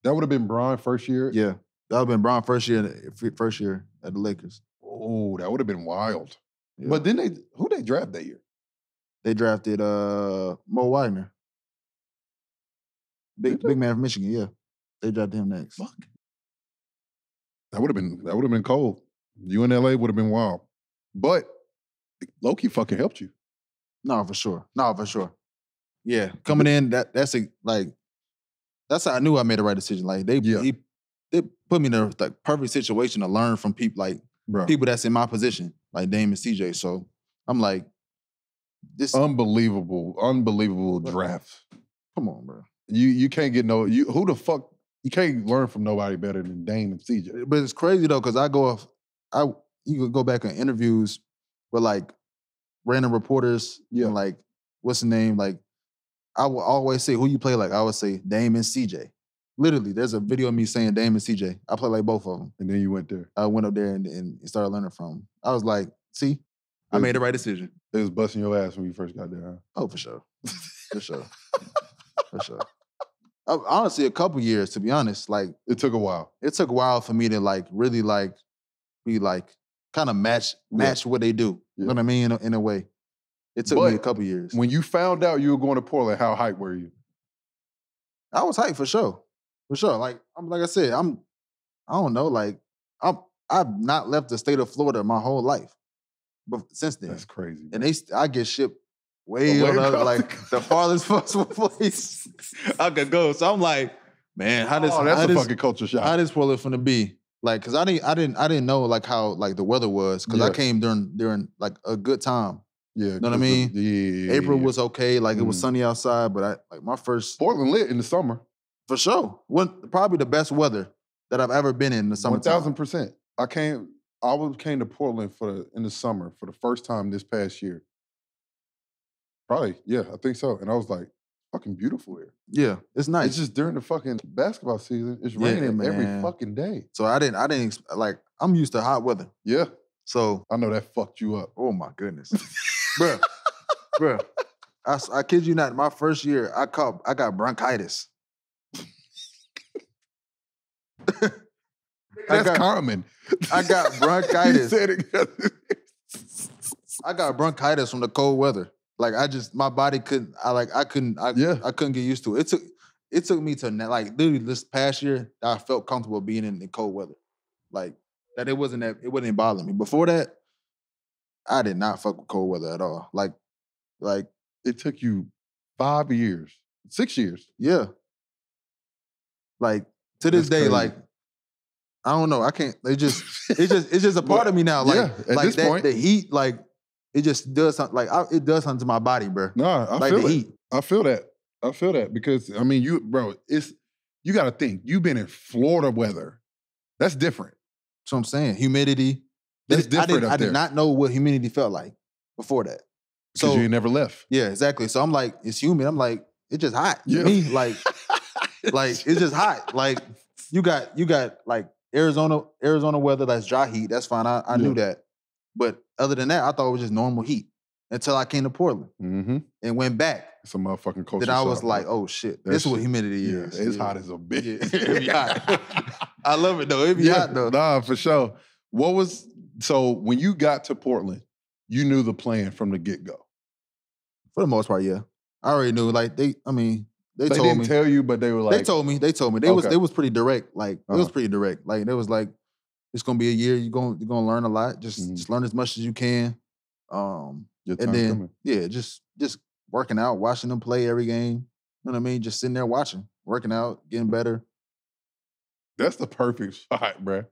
that would have been Bron's first year. Yeah, that would have been Bron's first year. First year at the Lakers. Oh, that would have been wild. Yeah. But then they who they draft that year? They drafted uh, Mo Wagner, big big man from Michigan. Yeah. They drafted him next. Fuck. That would have been that would have been cold. You in L A would have been wild, but Loki fucking helped you. No, for sure. No, for sure. Yeah, coming in that that's a, like that's how I knew I made the right decision. Like they yeah. he, they put me in a like, perfect situation to learn from people like Bruh. people that's in my position, like Dame and C J. So I'm like, this unbelievable, unbelievable bro. draft. Come on, bro. You you can't get no you who the fuck. You can't learn from nobody better than Dame and C J. But it's crazy, though, because I go off, I, you can go back on interviews with, like, random reporters yeah. and, like, what's the name? Like, I will always say, who you play like? I would say Dame and C J. Literally, there's a video of me saying Dame and C J. I play like both of them. And then you went there. I went up there and, and started learning from them. I was like, see, it I was, made the right decision. It was busting your ass when you first got there, huh? Oh, for sure. For sure. For sure. Honestly, a couple years, to be honest. Like it took a while. It took a while for me to like really like be like kind of match match yeah. what they do. Yeah. You know what I mean? In a, in a way, it took but me a couple years. When you found out you were going to Portland, how hyped were you? I was hyped for sure, for sure. Like I'm, like I said, I'm. I don't know. Like I'm. I've not left the state of Florida my whole life, but since then, that's crazy. Man. And they, I get shipped. Way up, like the farthest possible place I could go. So I'm like, man, how does oh, that's how a this, fucking culture shock? How this Portland finna be? Like, cause I didn't, I didn't, I didn't know like how like the weather was. Cause yeah. I came during during like a good time. Yeah, you know what I mean? The, yeah, April was okay. Like mm. it was sunny outside, but I like my first Portland lit in the summer for sure. One probably the best weather that I've ever been in, in the summer. One thousand percent. I came, I was came to Portland for the, in the summer for the first time this past year. Probably, yeah, I think so. And I was like, fucking beautiful here. Yeah, it's nice. It's just during the fucking basketball season, it's yeah, raining man. every fucking day. So I didn't, I didn't, like, I'm used to hot weather. Yeah. So. I know that fucked you up. Oh my goodness. Bruh, bruh. I, I kid you not. My first year, I caught, I got bronchitis. That's I got, common. I got bronchitis. I got bronchitis from the cold weather. Like I just, my body couldn't. I like I couldn't. I yeah. I couldn't get used to it. It took it took me to like literally this past year I felt comfortable being in the cold weather. Like that, it wasn't that it wasn't bothering me. Before that, I did not fuck with cold weather at all. Like, like it took you five years, six years. Yeah. Like to this That's day, crazy. Like I don't know. I can't. It just it's just it's just a part of me now. Like yeah, at like this that, point. The heat like. It just does something, like, I, it does something to my body, bro. Nah, I like feel the it. Heat. I feel that. I feel that because, I mean, you, bro, it's, you got to think, you've been in Florida weather. That's different. That's what I'm saying. Humidity. That's different I did, up I there. I did not know what humidity felt like before that. Because so, you never left. Yeah, exactly. So I'm like, it's humid. I'm like, it's just hot. Yeah. To me, like, like, it's just hot. Like, you got, you got, like, Arizona, Arizona weather, that's dry heat. That's fine. I, I yeah. knew that. But other than that, I thought it was just normal heat until I came to Portland mm-hmm. and went back. It's a motherfucking culture. Then I was shop, like, oh, shit. This shit. Is what humidity yeah, is. It's yeah. hot as a bitch. Yeah. It'd be hot. I love it, though. It'd be yeah. hot, though. Nah, for sure. What was... So when you got to Portland, you knew the plan from the get-go? For the most part, yeah. I already knew. Like, they... I mean, they, they told me. They didn't tell you, but they were like... They told me. They told me. They, okay. was, they was pretty direct. Like, uh-huh. it was pretty direct. Like, there was like... It's gonna be a year. You're gonna you're gonna learn a lot. Just mm-hmm. just learn as much as you can. Um, Your time and then coming. yeah, just just working out, watching them play every game. You know what I mean? Just sitting there watching, working out, getting better. That's the perfect spot, bro.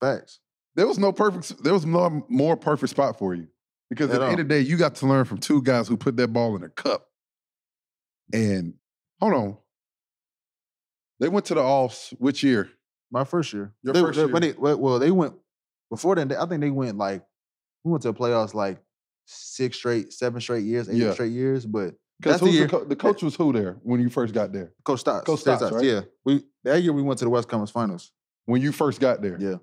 Facts. There was no perfect. There was no more perfect spot for you because at, at the end of the day, you got to learn from two guys who put that ball in a cup. And hold on, they went to the offs which year? My first year. Your they, first they, year. When they, well, they went, before then, I think they went like, we went to the playoffs like six straight, seven straight years, eight yeah. straight years, but that's the year. The, co- the coach was who there when you first got there? Coach Stotts. Coach Stotts, Stotts right? Yeah. We, that year we went to the West Conference Finals. When you first got there? Yeah.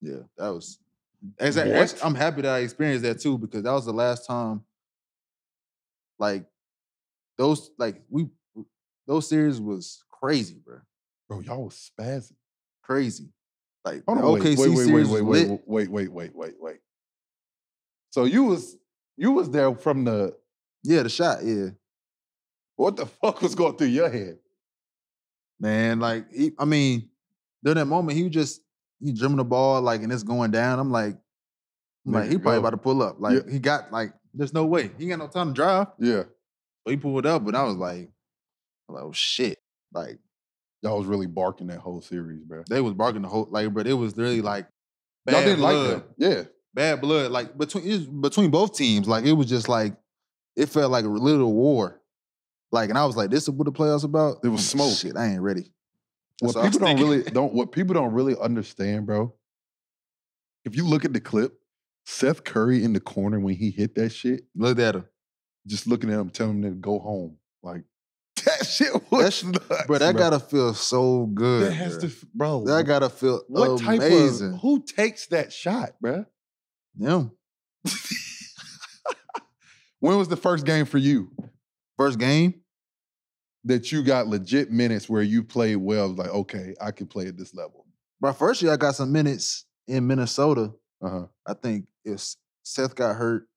Yeah, that was, exactly, actually, I'm happy that I experienced that too because that was the last time, like, those, like, we, those series was crazy, bro. Bro, y'all was spazzing. Crazy. Like, the O K C series was lit. Wait, wait, wait, wait, wait, wait. So you was you was there from the... Yeah, the shot, yeah. What the fuck was going through your head? Man, like, he, I mean, during that moment, he was just, he dribbling the ball, like, and it's going down. I'm like, I'm like he probably about to pull up. Like, yeah. he got, like, there's no way. He ain't got no time to drive. Yeah. So he pulled up, and I was like, I was like, oh, shit. Like... Y'all was really barking that whole series, bro. They was barking the whole, like, but it was really like bad Y'all didn't blood. Like that. Yeah. Bad blood. Like, between between both teams, like, it was just like, it felt like a little war. Like, and I was like, this is what the playoffs about? It was smoke. Shit, I ain't ready. That's what people don't really, don't, what people don't really understand, bro, if you look at the clip, Seth Curry in the corner when he hit that shit. Look at him. Just looking at him, telling him to go home. Like, that shit was that, nuts, bro. That bro. gotta feel so good. That has bro. to, bro. That gotta feel what amazing. Type of, who takes that shot, bro? Them. When was the first game for you? First game that you got legit minutes where you played well? Like, okay, I can play at this level. My first year, I got some minutes in Minnesota. Uh-huh. I think if Seth got hurt,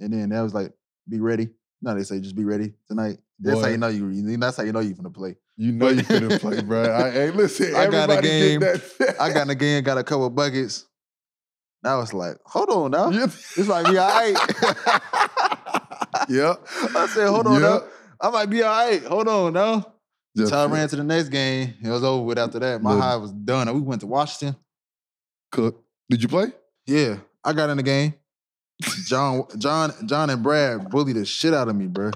and then that was like, be ready. No, they say just be ready tonight. That's Boy. how you know you. That's how you know you finna play. You know you finna play, bro. I, hey, listen, I got a game. I got a game. Got a couple of buckets. Now it's like, hold on now. Yep. It's like be all right. Yep. I said, hold on yep. now. I might be all right. Hold on now. So I ran to the next game. It was over with after that. My Look. high was done. And we went to Washington. Cook, did you play? Yeah, I got in the game. John, John, John, and Brad bullied the shit out of me, bro.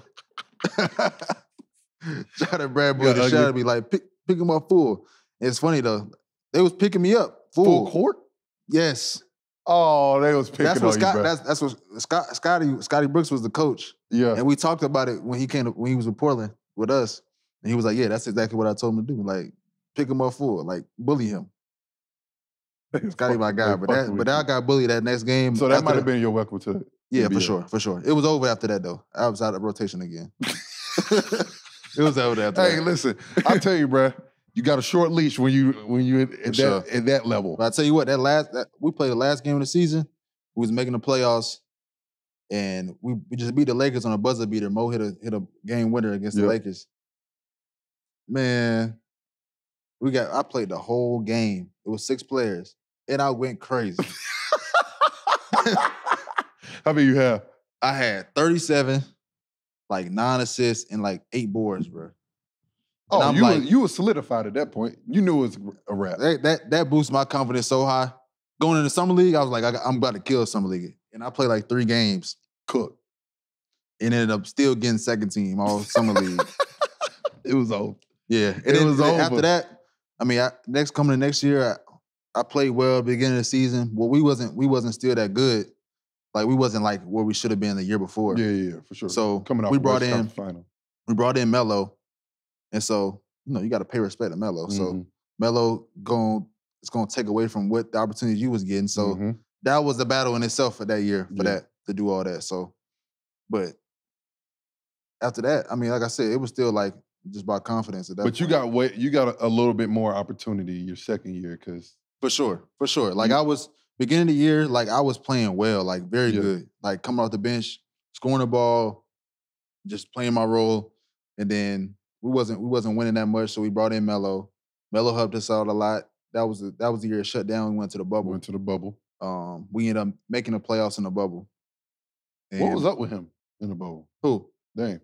John and Brad bullied the shit out of me. Like pick, pick him up full. It's funny though. They was picking me up full, full court. Yes. Oh, they was picking that's what on Scott, you, bro. That's, that's what Scott, Scotty, Scotty Brooks was the coach. Yeah. And we talked about it when he came to, when he was in Portland with us, and he was like, "Yeah, that's exactly what I told him to do. Like pick him up full. Like bully him." Scotty, my guy. But that, but I got bullied that next game. So that might have been your welcome to it. Yeah, for sure, for sure. It was over after that, though. I was out of rotation again. It was over after that. Hey, listen, I tell you, bro, you got a short leash when you when you at, at sure. that at that level. But I tell you what, that last that, we played the last game of the season. We was making the playoffs, and we, we just beat the Lakers on a buzzer beater. Mo hit a hit a game winner against yep. the Lakers. Man, we got. I played the whole game. It was six players, and I went crazy. How many you have? I had thirty-seven, like nine assists and like eight boards, bro. Oh, you like, were, you were solidified at that point. You knew it was a wrap. That that, that boosts my confidence so high. Going into summer league, I was like, I, I'm about to kill summer league, and I played like three games, cooked, and ended up still getting second team all summer league. It was over. Yeah, and it then, was over. After that, I mean, I, next coming to next year, I, I played well at the beginning of the season. Well, we wasn't we wasn't still that good. Like, we wasn't like where we should have been the year before. Yeah, yeah, for sure. So coming out, we brought in final. We brought in Melo, and so you know you got to pay respect to Melo. Mm-hmm. So Melo going it's going to take away from what the opportunity you was getting. So mm-hmm. that was the battle in itself for that year for yeah. that to do all that. So, but after that, I mean, like I said, it was still like just by confidence at that. But point. you got way, you got a, a little bit more opportunity your second year because for sure, for sure. Like mm-hmm. I was. Beginning of the year, like, I was playing well, like, very yeah. good. Like, coming off the bench, scoring the ball, just playing my role. And then we wasn't we wasn't winning that much, so we brought in Melo. Melo helped us out a lot. That was the, that was the year it shut down. We went to the bubble. Went to the bubble. Um, we ended up making the playoffs in the bubble. And what was up with him in the bubble? Who? Dang.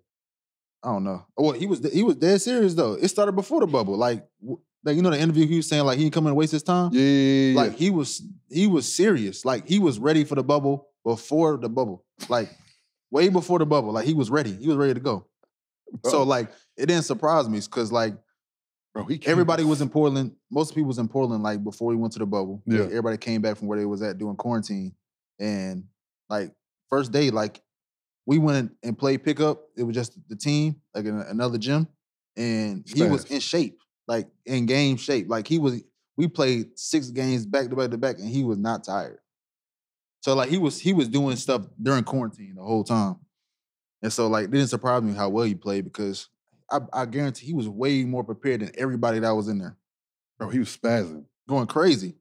I don't know. Well, he was he was dead serious, though. It started before the bubble. Like... Like, you know the interview he was saying, like, he didn't come in and waste his time? Yeah, yeah, yeah. Like, he was, he was serious. Like, he was ready for the bubble before the bubble. Like, way before the bubble. Like, he was ready. He was ready to go. Bro. So, like, it didn't surprise me because, like, bro, he everybody was in Portland. Most people was in Portland, like, before we went to the bubble. Yeah. Like, everybody came back from where they was at doing quarantine. And, like, first day, like, we went and played pickup. It was just the team, like, in another gym. And he Spanish. was in shape. Like, in game shape. Like, he was, we played six games back to back to back, and he was not tired. So, like, he was he was doing stuff during quarantine the whole time. And so, like, it didn't surprise me how well he played because I, I guarantee he was way more prepared than everybody that was in there. Bro, he was spazzing. Going crazy.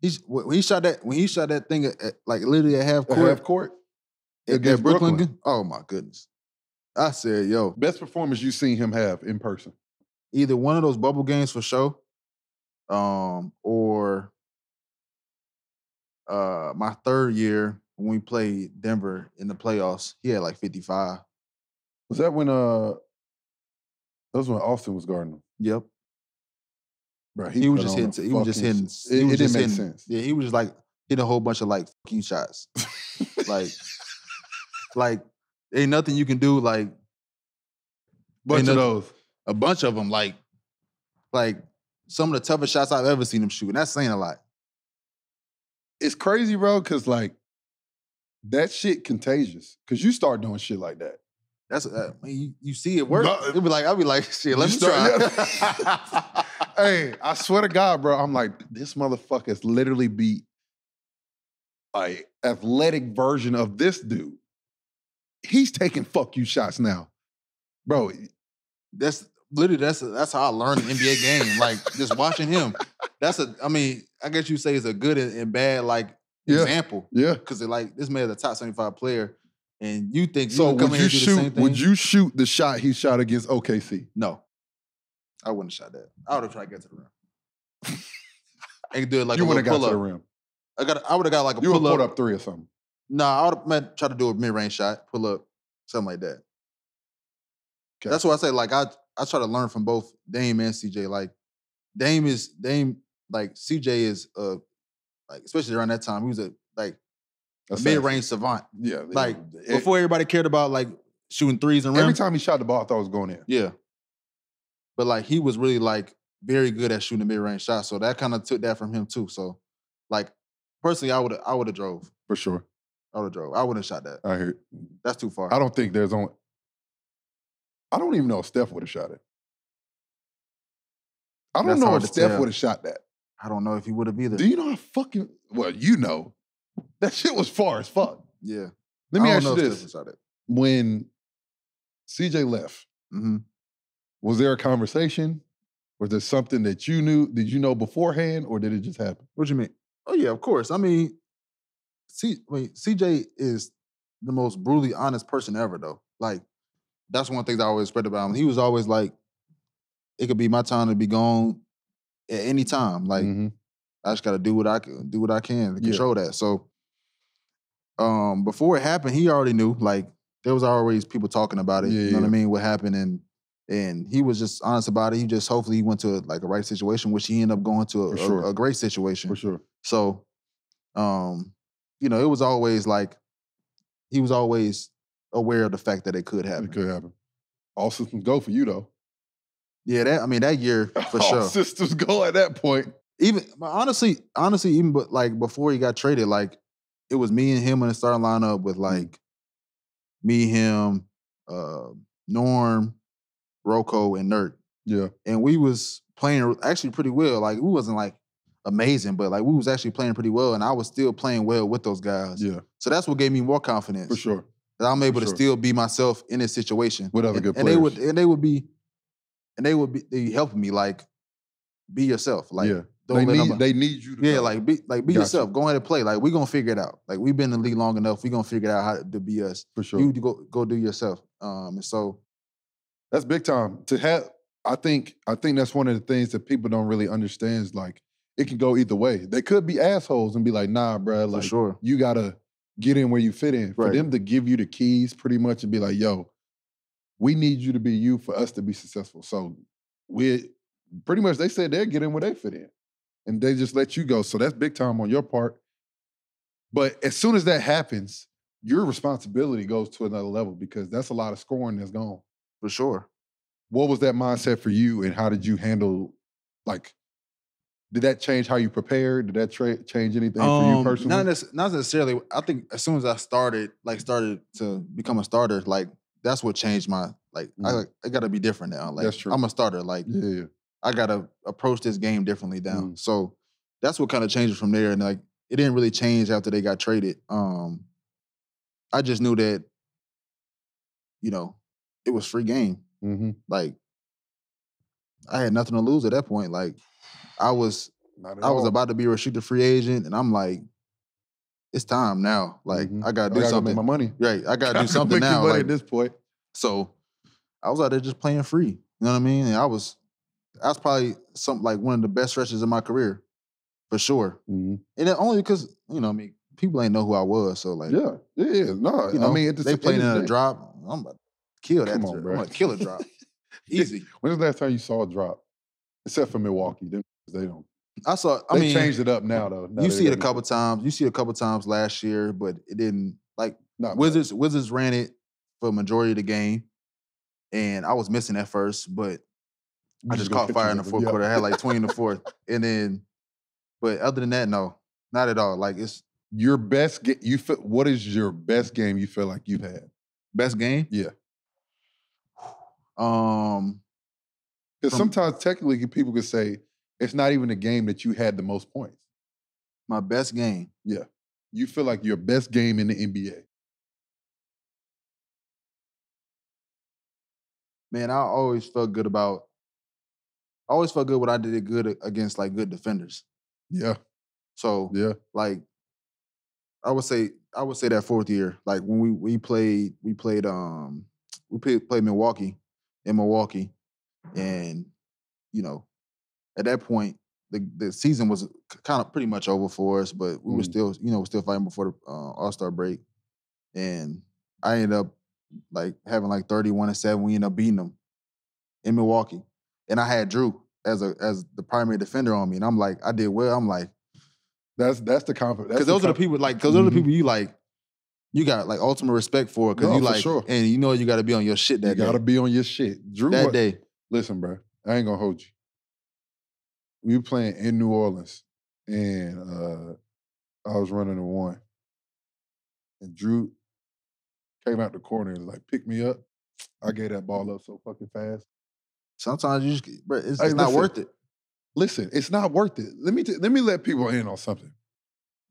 He, when, he shot that, when he shot that thing, at, at, like, literally at half court. At half court? At, at Brooklyn. Brooklyn. Oh, my goodness. I said, yo. Best performance you've seen him have in person? Either one of those bubble games for sure, um, or uh, my third year when we played Denver in the playoffs, he had like fifty-five. Was that when uh, that was when Austin was guarding him? Yep. Bro, he, he was just hitting. He was just hitting. It, was it just didn't hitting, make sense. Yeah, he was just like hitting a whole bunch of like fucking shots, like, like ain't nothing you can do. Like, bunch of those. A bunch of them, like, like some of the toughest shots I've ever seen him shoot. And that's saying a lot. It's crazy, bro, because, like, that shit contagious. Because you start doing shit like that. That's, uh, man, you, you see it work. No, It'd be like, I'd be like, shit, let me start, try. Yeah. Hey, I swear to God, bro, I'm like, this motherfucker's literally beat like athletic version of this dude. He's taking fuck you shots now. Bro, that's... Literally, that's that's how I learned the N B A game. Like, just watching him. That's a, I mean, I guess you say it's a good and bad, like, yeah. example. Yeah. Because, like, this man's a top seventy-five player, and you think so you would come you in shoot, do the same thing? Would you shoot the shot he shot against O K C? No. I wouldn't have shot that. I would have tried to get to the rim. I could do it like you a little pull-up. You would have got to the rim. I, got, I would have got, like, a pull-up. You would have pulled up three or something. Nah, I would have tried to do a mid-range shot, pull-up, something like that. Okay. That's why I say, like, I... I try to learn from both Dame and C J. Like, Dame is, Dame, like, C J is, uh, like, especially around that time, he was a, like, a mid-range savant. Yeah. Like, it, before everybody cared about, like, shooting threes and rim. Every time he shot the ball, I thought it was going in. Yeah. But, like, he was really, like, very good at shooting the mid-range shots. So that kind of took that from him, too. So, like, personally, I would have I would have drove. For sure. I would have drove. I wouldn't have shot that. I hear you. That's too far. I don't think there's only... I don't even know if Steph would have shot it. I don't That's know if Steph would have shot that. I don't know if he would have either. Do you know how fucking well you know that shit was far as fuck? Yeah. Let me ask you this: when C J left, mm-hmm. was there a conversation? Was there something that you knew? Did you know beforehand, or did it just happen? What do you mean? Oh yeah, of course. I mean, C, I mean C J is the most brutally honest person ever, though. Like, that's one of the things I always spread about him. He was always like, it could be my time to be gone at any time. Like, mm-hmm. I just gotta do what I can do what I can to control yeah. that. So um, before it happened, he already knew. Like, there was always people talking about it. Yeah, you know yeah. what I mean? What happened, and and he was just honest about it. He just hopefully he went to a, like a right situation, which he ended up going to a, sure. a, a great situation. For sure. So um, you know, it was always like he was always aware of the fact that it could happen. It could happen. All systems go for you, though. Yeah, that I mean, that year, for All sure. All systems go at that point. Even, honestly, honestly, even but like before he got traded, like, it was me and him in the starting lineup with, like, mm-hmm. me, him, uh, Norm, Rocco, and Nert. Yeah. And we was playing actually pretty well. Like, we wasn't, like, amazing, but, like, we was actually playing pretty well, and I was still playing well with those guys. Yeah. So that's what gave me more confidence. For sure. That I'm able For to sure. still be myself in this situation. With other and, good players. And they would, and they would be, and they would be they helping me, like, be yourself. Like, yeah. don't they, need, they need you to Yeah, play. like, be, like, be gotcha. yourself. Go ahead and play. Like, we're going to figure it out. Like, we've been in the league long enough. We're going to figure out how to be us. For sure. You go go do yourself. Um, and so. That's big time. To have, I think, I think that's one of the things that people don't really understand is, like, it can go either way. They could be assholes and be like, nah, bro. Like, For sure. you got to get in where you fit in. For right. them to give you the keys pretty much and be like, yo, we need you to be you for us to be successful. So we pretty much, they said they'll get in where they fit in. And they just let you go. So that's big time on your part. But as soon as that happens, your responsibility goes to another level because that's a lot of scoring that's gone. For sure. What was that mindset for you and how did you handle, like, did that change how you prepared? Did that tra- change anything um, for you personally? Not, nec- not necessarily. I think as soon as I started, like started to become a starter, like that's what changed my, like, mm-hmm. I, I got to be different now. Like, that's true. I'm a starter. Like, yeah. I got to approach this game differently now. Mm-hmm. So that's what kind of changed from there. And, like, it didn't really change after they got traded. Um, I just knew that, you know, it was free game. Mm-hmm. Like, I had nothing to lose at that point. Like, I was I all. was about to be a restricted free agent, and I'm like, it's time now. Like, mm-hmm. I gotta do I gotta something. Make my money, right? I gotta do something now. Like, at this point, so I was out there just playing free. You know what I mean? And I was, I was probably some like one of the best stretches of my career, for sure. Mm-hmm. And it only because you know, I mean, people ain't know who I was, so like, yeah, yeah, no. Nah, you know, I mean, it's they playing in a drop. I'm about to kill that. Come on, bro. I'm gonna kill a drop. Easy. When was the last time you saw a drop? Except for Milwaukee, them. They don't. I saw. I they mean, changed it up now though. Now you see it a couple it. times. You see it a couple times last year, but it didn't. Like Not Wizards, bad. Wizards ran it for the majority of the game, and I was missing at first, but you I just caught fire in the fourth quarter. I had like twenty in the fourth, and then. But other than that, no, not at all. Like it's your best. Ge- you feel, what is your best game you feel like you've had? Best game? Yeah. Um, because sometimes technically people could say. It's not even a game that you had the most points. My best game? Yeah. You feel like your best game in the N B A? Man, I always felt good about, I always felt good when I did it good against, like, good defenders. Yeah. So, yeah. like, I would say, I would say that fourth year. Like, when we we played, we played, um, we played, played Milwaukee in Milwaukee. And, you know, at that point, the, the season was kind of pretty much over for us, but we mm. were still, you know, we're still fighting before the uh, All-Star break. And I ended up like having like thirty-one and seven. We ended up beating them in Milwaukee, and I had Drew as a as the primary defender on me. And I'm like, I did well. I'm like, that's that's the confidence because those comp- are the people like because mm-hmm. those are the people you like. You got like ultimate respect for because no, you like sure. and you know you got to be on your shit that you day. You got to be on your shit, Drew. That what, day, listen, bro, I ain't gonna hold you. We were playing in New Orleans, and uh, I was running a one. And Drew came out the corner and was like, pick me up. I gave that ball up so fucking fast. Sometimes you just, bro, it's, hey, it's not listen, worth it. Listen, it's not worth it. Let me t- let me let people in on something.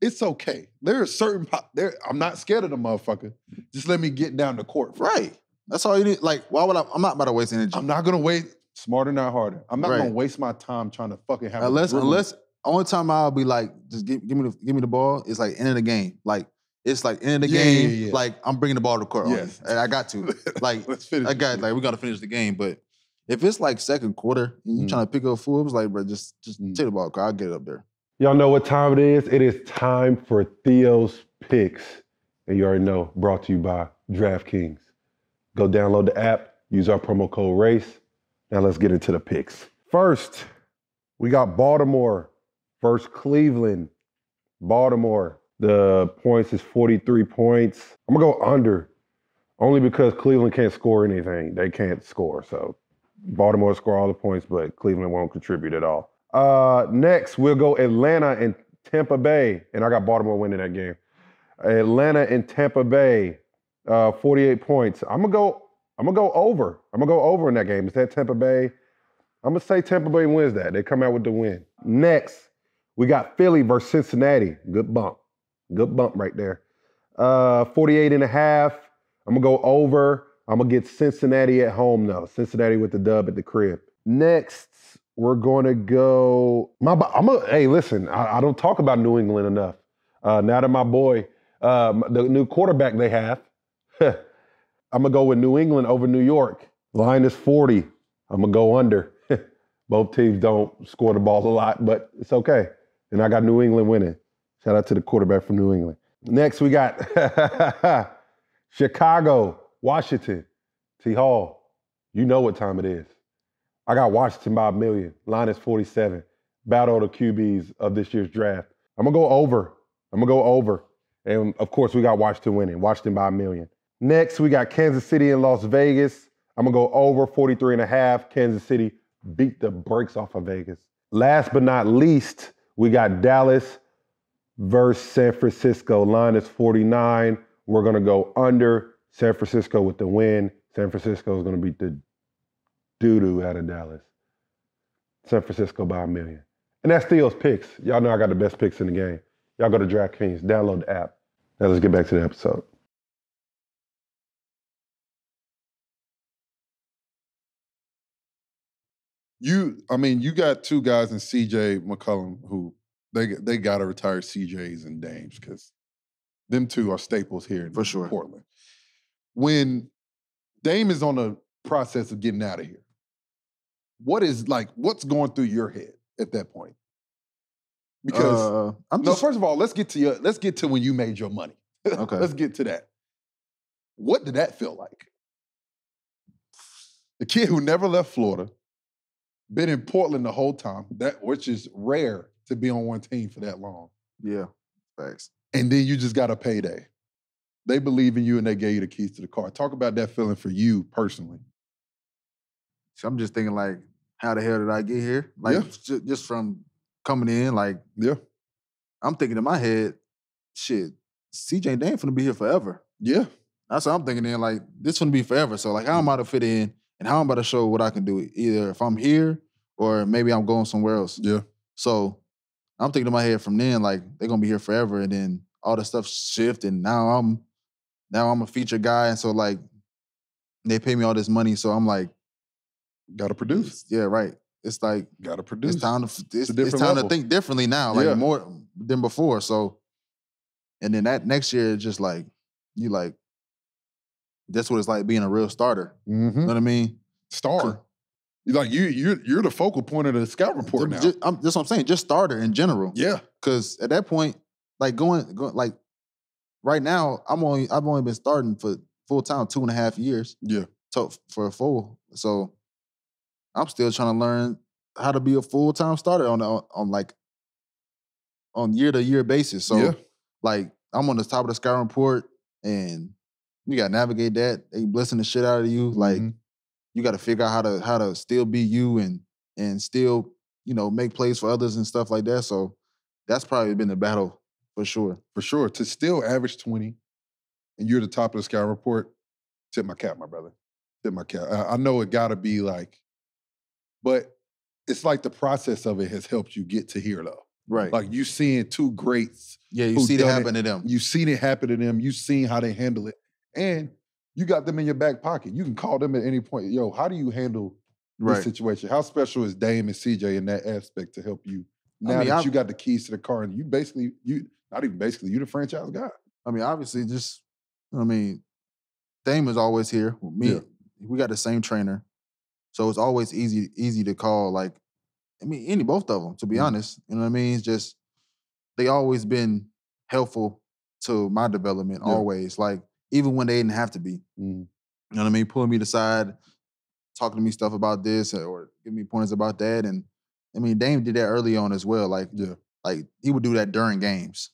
It's okay. There are certain po- there. I'm not scared of the motherfucker. Just let me get down to court. Right. That's all you need. Like, why would I? I'm not about to waste energy. I'm not gonna wait. Smarter, not harder. I'm not right. gonna waste my time trying to fucking have. Unless, a unless only time I'll be like, just give, give me the give me the ball. It's like end of the game. Like it's like end of the yeah, game. Yeah, yeah. Like I'm bringing the ball to court. Yes. And I got to. Like Let's finish I got. Like we gotta finish the game, but. If it's like second quarter and you mm. trying to pick up food, it was like, bro, just just mm. take the ball, I'll get it up there. Y'all know what time it is? It is time for Theo's Picks. And you already know, brought to you by DraftKings. Go download the app, use our promo code RACE. Now let's get into the picks. First, we got Baltimore versus Cleveland. Baltimore, the points is forty-three points. I'm gonna go under, only because Cleveland can't score anything. They can't score, so. Baltimore score all the points, but Cleveland won't contribute at all. Uh, next, we'll go Atlanta and Tampa Bay. And I got Baltimore winning that game. Atlanta and Tampa Bay, uh, forty-eight points. I'm gonna go, I'm gonna go over. I'm gonna go over in that game. Is that Tampa Bay? I'm gonna say Tampa Bay wins that. They come out with the win. Next, we got Philly versus Cincinnati. Good bump. Good bump right there. Uh, forty-eight and a half. I'm gonna go over. I'm going to get Cincinnati at home, though. Cincinnati with the dub at the crib. Next, we're going to go... My, I'm a, hey, listen, I, I don't talk about New England enough. Uh, now that my boy, uh, the new quarterback they have, I'm going to go with New England over New York. Line is forty. I'm going to go under. Both teams don't score the ball a lot, but it's okay. And I got New England winning. Shout out to the quarterback from New England. Next, we got Chicago. Washington, T-Hall, you know what time it is. I got Washington by a million. Line is forty-seven. Battle of the Q Bs of this year's draft. I'm going to go over. I'm going to go over. And, of course, we got Washington winning. Washington by a million. Next, we got Kansas City and Las Vegas. I'm going to go over forty-three and a half. Kansas City beat the brakes off of Vegas. Last but not least, we got Dallas versus San Francisco. Line is forty-nine. We're going to go under. San Francisco with the win. San Francisco is going to beat the doo-doo out of Dallas. San Francisco by a million. And that's Theo's picks. Y'all know I got the best picks in the game. Y'all go to DraftKings. Download the app. Now let's get back to the episode. You, I mean, you got two guys in C J McCollum who they they got to retire C Js and Dames because them two are staples here in For sure. Portland. When Dame is on the process of getting out of here, what is like, what's going through your head at that point? Because uh, I'm just, no, first of all, let's get to your, let's get to when you made your money. Okay, let's get to that. What did that feel like? The kid who never left Florida, been in Portland the whole time, that which is rare to be on one team for that long. Yeah, thanks. And then you just got a payday. They believe in you and they gave you the keys to the car. Talk about that feeling for you personally. So I'm just thinking like, how the hell did I get here? Like yeah. j- just from coming in, like yeah. I'm thinking in my head, shit, C J and Dame finna be here forever. Yeah. That's what I'm thinking in, like this finna be forever. So like how am I to fit in and how am I to show what I can do? Either if I'm here or maybe I'm going somewhere else. Yeah. So I'm thinking in my head from then, like they're gonna be here forever and then all the stuff shift and now I'm Now I'm a feature guy, and so, like, they pay me all this money, so I'm like... Gotta produce. Yeah, right. It's like... Gotta produce. It's time to, it's, it's it's time to think differently now, like, yeah. more than before, so... And then that next year, it's just like, you like... That's what it's like being a real starter. Mm-hmm. You know what I mean? Star. Like, you, you're you're the focal point of the scout report just, now. Just, I'm, that's what I'm saying. Just starter in general. Yeah. Because at that point, like, going... going like. Right now, I'm only I've only been starting for full time two and a half years. Yeah, to, for a full. So I'm still trying to learn how to be a full time starter on, on on like on year to year basis. So yeah. like I'm on the top of the scout report, and you got to navigate that. They blessing the shit out of you. Like mm-hmm. you got to figure out how to how to still be you and and still you know make plays for others and stuff like that. So that's probably been the battle. For sure. For sure. To still average twenty and you're the top of the scout report, tip my cap, my brother. Tip my cap. I, I know it got to be like, but it's like the process of it has helped you get to here, though. Right. Like, you seeing two greats. Yeah, you see it happen to them. You've seen it happen to them. You've seen how they handle it. And you got them in your back pocket. You can call them at any point. Yo, how do you handle right. this situation? How special is Dame and C J in that aspect to help you now I mean, that I've, you got the keys to the car and you basically, you not even basically, you the franchise guy. I mean, obviously, just, I mean, Dame is always here. Me, yeah. we got the same trainer. So it's always easy easy to call, like, I mean, any, both of them, to be mm-hmm. honest. You know what I mean? It's just, they always been helpful to my development, yeah. always. Like, even when they didn't have to be. Mm-hmm. You know what I mean? Pulling me to the side, talking to me stuff about this or giving me pointers about that. And, I mean, Dame did that early on as well. Like, yeah. like he would do that during games.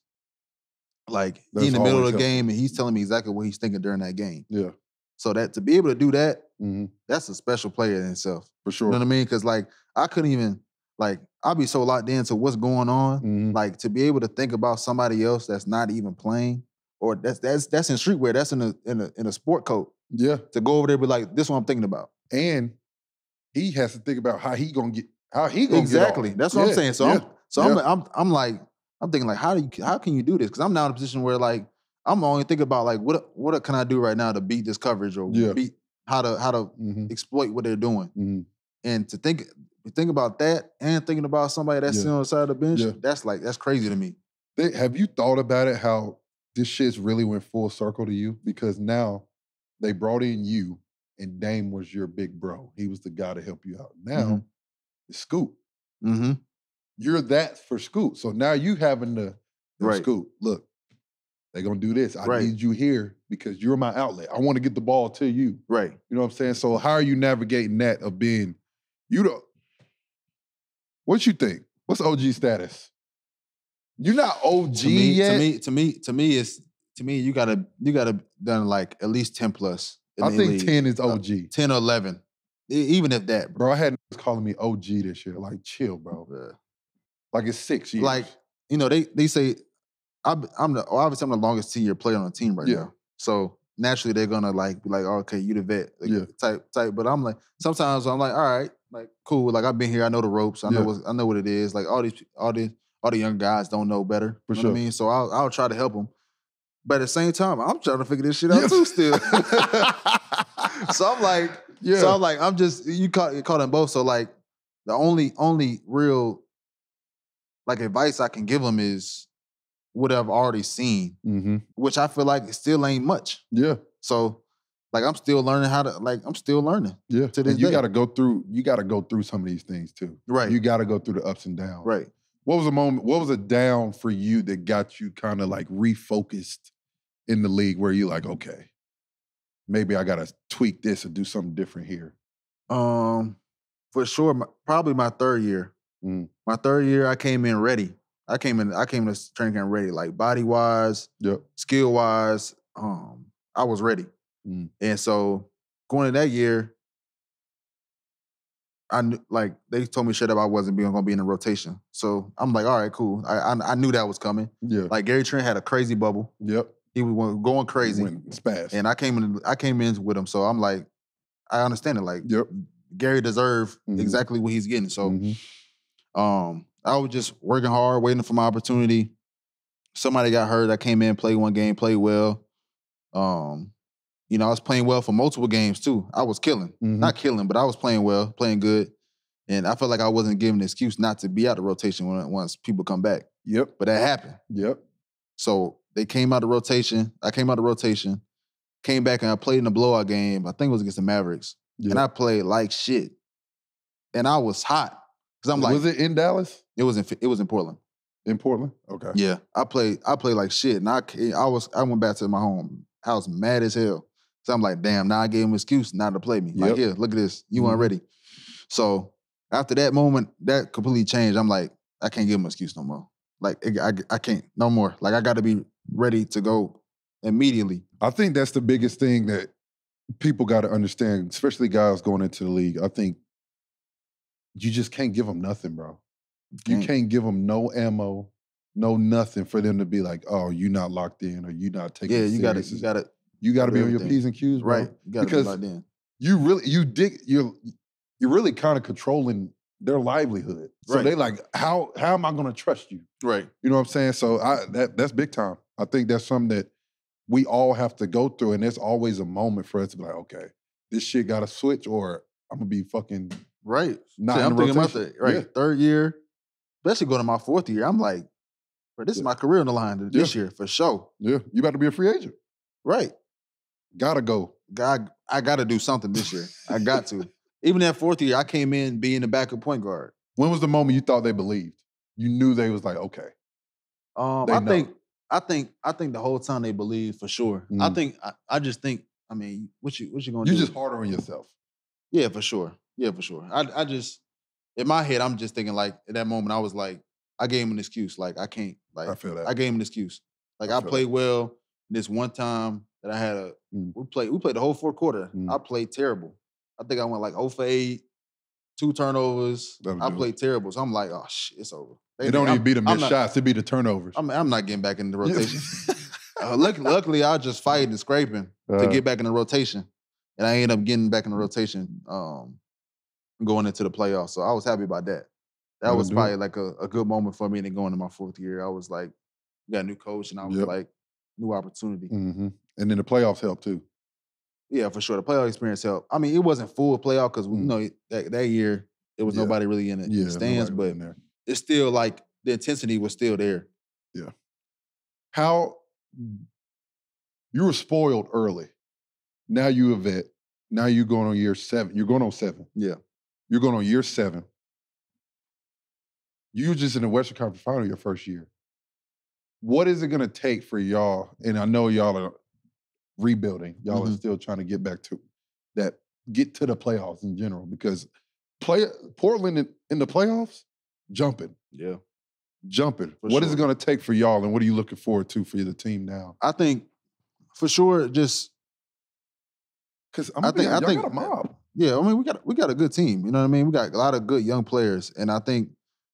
Like, that's he in the middle of the helpful. game and he's telling me exactly what he's thinking during that game. Yeah. So that to be able to do that, mm-hmm. that's a special player in itself. For sure. You know what I mean? Because, like, I couldn't even, like, I'll be so locked into what's going on. Mm-hmm. Like, to be able to think about somebody else that's not even playing, or that's that's that's in streetwear, that's in a in a in a sport coat. Yeah. To go over there and be like, this is what I'm thinking about. And he has to think about how he gonna get how he gonna exactly. get That's what yeah. I'm saying. So yeah. I'm so yeah. I'm, I'm I'm like, I'm thinking like, how do you how can you do this? Because I'm now in a position where, like, I'm only thinking about, like, what what can I do right now to beat this coverage or yeah. beat how to how to mm-hmm. exploit what they're doing. Mm-hmm. And to think think about that and thinking about somebody that's yeah. sitting on the side of the bench, yeah. that's like that's crazy to me. They, have you thought about it how this shit's really went full circle to you? Because now they brought in you and Dame was your big bro. He was the guy to help you out. Now mm-hmm. it's Scoop. Mm-hmm. You're that for Scoop. So now you having to right. Scoop. Look, they're going to do this. I right. need you here because you're my outlet. I want to get the ball to you. Right. You know what I'm saying? So how are you navigating that of being, you know, what you think? What's O G status? You're not O G to me, yet. To me, to me, to me, it's to me. You gotta, you gotta done like at least ten plus. I think league. ten is O G. Uh, ten or eleven, even if that, bro. bro I had niggas calling me O G this year. Like, chill, bro. Yeah. Like it's six years. Like, you know, they they say I'm, I'm the obviously I'm the longest ten year player on the team right yeah. now. So naturally they're gonna like be like, oh, okay, you the vet, like, yeah. type type. But I'm like, sometimes I'm like, all right, like cool, like I've been here, I know the ropes, I yeah. know what I know what it is. Like all these all these. All the young guys don't know better. For you know sure. what I mean? So I'll, I'll try to help them. But at the same time, I'm trying to figure this shit out yeah. too still. so I'm like, yeah. so I'm like, I'm just, you caught, you caught them both. So like the only, only real like advice I can give them is what I've already seen, mm-hmm. which I feel like it still ain't much. Yeah. So like, I'm still learning how to, like, I'm still learning. Yeah. To this and you got to go through, you got to go through some of these things too. Right. You got to go through the ups and downs. Right. What was a moment, what was a down for you that got you kind of like refocused in the league where you're like, okay, maybe I got to tweak this or do something different here? Um, for sure, my, probably my third year. Mm. My third year, I came in ready. I came in, I came to training camp ready, like body-wise, yep. skill-wise, um, I was ready. Mm. And so going into that year, I knew, like, they told me shut up, I wasn't being, gonna be in the rotation. So I'm like, all right, cool. I, I I knew that was coming. Yeah. Like Gary Trent had a crazy bubble. Yep. He was going crazy. Went fast. And I came in, I came in with him. So I'm like, I understand it. Like, yep. Gary deserved mm-hmm. exactly what he's getting. So mm-hmm. um, I was just working hard, waiting for my opportunity. Somebody got hurt. I came in, played one game, played well. Um, You know, I was playing well for multiple games, too. I was killing. Mm-hmm. Not killing, but I was playing well, playing good. And I felt like I wasn't given an excuse not to be out of rotation when, once people come back. Yep. But that happened. Yep. So they came out of rotation. I came out of rotation, came back, and I played in a blowout game. I think it was against the Mavericks. Yep. And I played like shit. And I was hot. Cause I'm like, was it in Dallas? It was in, it was in Portland. In Portland? Okay. Yeah. I played, I played like shit. And I, I, was, I went back to my home house mad as hell. So I'm like, damn, now I gave him an excuse not to play me. Yep. Like, here, look at this. You mm-hmm. weren't ready. So after that moment, that completely changed. I'm like, I can't give him an excuse no more. Like, I, I can't, no more. Like, I got to be ready to go immediately. I think that's the biggest thing that people got to understand, especially guys going into the league. I think you just can't give them nothing, bro. Can't. You can't give them no ammo, no nothing for them to be like, oh, you not locked in or you not taking it serious. Yeah, you got to, you got to. You got to be everything. On your P's and Q's, bro. Right. You got to be locked in. You really, you dig, you're, you're really kind of controlling their livelihood. So right. they like, how how am I going to trust you? Right. You know what I'm saying? So I that that's big time. I think that's something that we all have to go through, and there's always a moment for us to be like, okay, this shit got to switch, or I'm going to be fucking right. Not See, I'm thinking about that. Right. Yeah. Third year, especially going to my fourth year, I'm like, bro, this yeah. is my career on the line this yeah. year for sure. Yeah. You about to be a free agent. Right. Gotta go. God, I gotta do something this year. I got to. Even that fourth year, I came in being the backup point guard. When was the moment you thought they believed? You knew they was like, okay. Um, I know. think, I think, I think the whole time they believed for sure. Mm. I think, I, I just think, I mean, what you, what you gonna You're do? You're just harder on yourself. Yeah, for sure. Yeah, for sure. I, I just, in my head, I'm just thinking like, at that moment, I was like, I gave him an excuse. Like, I can't. Like, I feel that. I gave him an excuse. Like, I, I played that. well this one time. That I had a mm. we played we played the whole fourth quarter. Mm. I played terrible. I think I went like zero for eight, two turnovers. That'll I played it. terrible. So I'm like, oh shit, it's over. They it don't I'm, even be the missed shots; it be the turnovers. I'm, I'm not getting back in the rotation. uh, luckily, luckily, I was just fighting and scraping uh, to get back in the rotation, and I ended up getting back in the rotation, um, going into the playoffs. So I was happy about that. That was probably it. like a, a good moment for me. And going to my fourth year, I was like, we got a new coach, and I was yep. like, new opportunity. Mm-hmm. And then the playoffs helped too. Yeah, for sure. The playoff experience helped. I mean, it wasn't full playoff because, mm. you know, that, that year, there was yeah. nobody really in it. Yeah, stands, but it's still like the intensity was still there. Yeah. How, you were spoiled early. Now you a vet. Now you're going on year seven. You're going on seven. Yeah. You're going on year seven. You were just in the Western Conference Final your first year. What is it going to take for y'all, and I know y'all are rebuilding, y'all mm-hmm. are still trying to get back to that, get to the playoffs in general, because play, Portland in, in the playoffs, jumping. Yeah. Jumping. For what sure. is it going to take for y'all, and what are you looking forward to for the team now? I think, for sure, just... Because I think, y'all got a mob. Yeah, I mean, we got, we got a good team, you know what I mean? We got a lot of good young players, and I think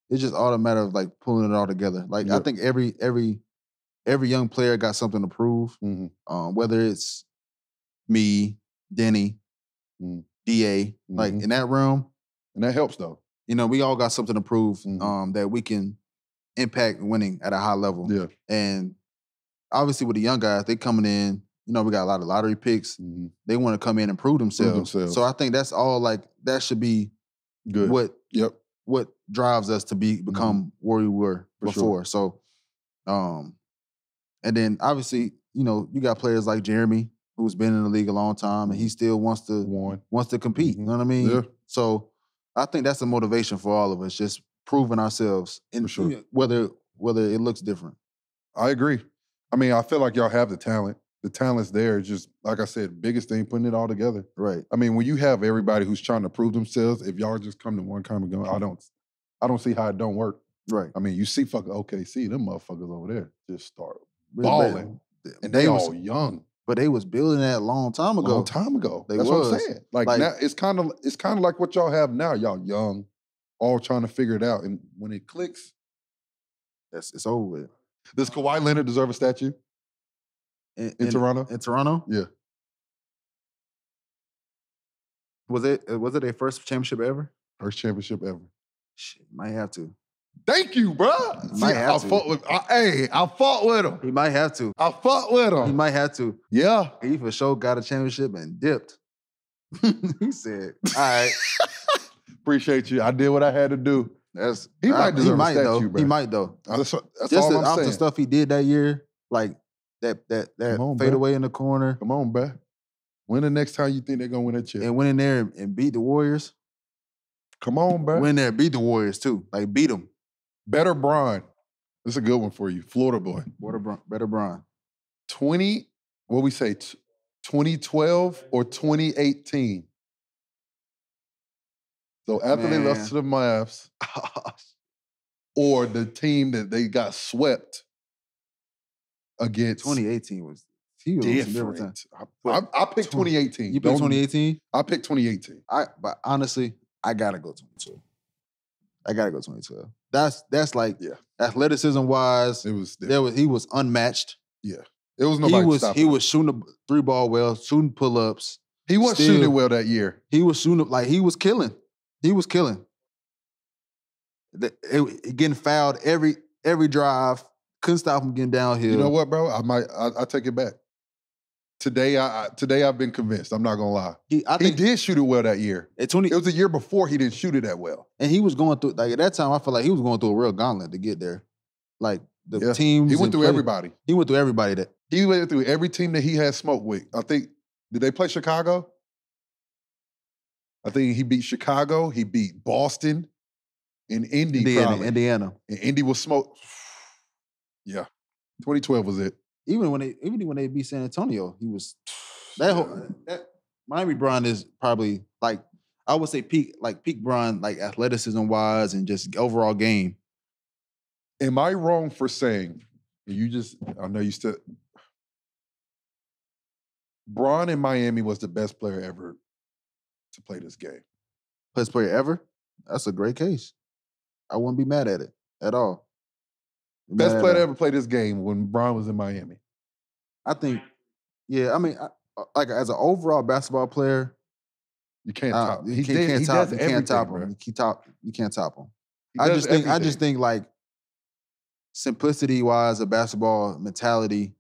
it's just all a matter of like pulling it all together. Like yep. I think every every every young player got something to prove. Mm-hmm. um, whether it's me, Denny, mm-hmm. D A, mm-hmm. like in that realm, and that helps though. You know, we all got something to prove mm-hmm. um, that we can impact winning at a high level. Yeah, and obviously with the young guys, they coming in. You know, we got a lot of lottery picks. Mm-hmm. They want to come in and prove themselves. prove themselves. So I think that's all. Like that should be good. What? Yep. What drives us to be become mm-hmm. where we were For before. Sure. So, um, and then obviously, you know, you got players like Jeremy, who's been in the league a long time, and he still wants to Warren. wants to compete. Mm-hmm. You know what I mean? Yeah. So I think that's a motivation for all of us, just proving ourselves, in, sure. you know, whether whether it looks different. I agree. I mean, I feel like y'all have the talent. The talent's there. It's just, like I said, biggest thing, putting it all together. Right. I mean, when you have everybody who's trying to prove themselves, if y'all just come to one common ground, I don't I don't see how it don't work. Right. I mean, you see fucking O K C, them motherfuckers over there just start balling. Really, and they, they all was, young. But they was building that a long time ago. Long time ago. They That's was. what I'm saying. Like, like now, it's kind of it's kind of like what y'all have now. Y'all young, all trying to figure it out. And when it clicks, that's it's over with. Does Kawhi Leonard deserve a statue? In, in, in Toronto? In Toronto? Yeah. Was it was it their first championship ever? First championship ever. Shit, might have to. Thank you, bro. Might See, have I to. Fought with, I, hey, I fought with him. He might have to. I fought with him. He might have to. Yeah. He for sure got a championship and dipped. He said, all right. Appreciate you. I did what I had to do. That's He might I, deserve he might, a statue, though. bro. He might, though. That's, that's Just all the, I'm off saying. the stuff he did that year, like, That that that on, fade bro. away in the corner. Come on, bruh. When the next time you think they're gonna win that chip? And went in there and, and beat the Warriors. Come on, bruh. Went in there and beat the Warriors too. Like beat them. Better Bron. That's a good one for you, Florida boy. Better Bron. Better Bron. Twenty. What we say? Twenty twelve or twenty eighteen. So after Man. they lost to the Mavs, or the team that they got swept. Against twenty eighteen was he was different. Time. I, I, I picked twenty, twenty eighteen. You picked twenty eighteen? I picked twenty eighteen. I but honestly, I gotta go twenty twelve. I gotta go twenty twelve. That's that's like yeah. athleticism wise. It was different. there was he was unmatched. Yeah, it was nobody. He was he him. was shooting the three ball well, shooting pull ups. He wasn't shooting well that year. He was shooting like he was killing. He was killing. It, it, getting fouled every every drive. Couldn't stop him getting downhill. You know what, bro? I might I, I take it back. Today, I, I today I've been convinced. I'm not gonna lie. He, I think he did shoot it well that year. twenty, it was the year before he didn't shoot it that well. And he was going through, like at that time, I felt like he was going through a real gauntlet to get there. Like the yeah. teams. He went through players. everybody. He went through everybody that he went through every team that he had smoked with. I think did they play Chicago? I think he beat Chicago. He beat Boston, and Indy. Indiana. Probably. Indiana. And Indy was smoked. Yeah, twenty twelve was it. Even when they even when they beat San Antonio, he was that whole that Miami Bron is probably like I would say peak like peak Bron like athleticism wise and just overall game. Am I wrong for saying you just I know you still Bron in Miami was the best player ever to play this game? Best player ever? That's a great case. I wouldn't be mad at it at all. Best player to ever play this game when Bron was in Miami. I think, yeah, I mean, I, like as an overall basketball player, you can't uh, top. You he can't, did, can't he top. You can't top him. You can't top. You can't top him. I just think. Everything. I just think like simplicity wise, a basketball mentality,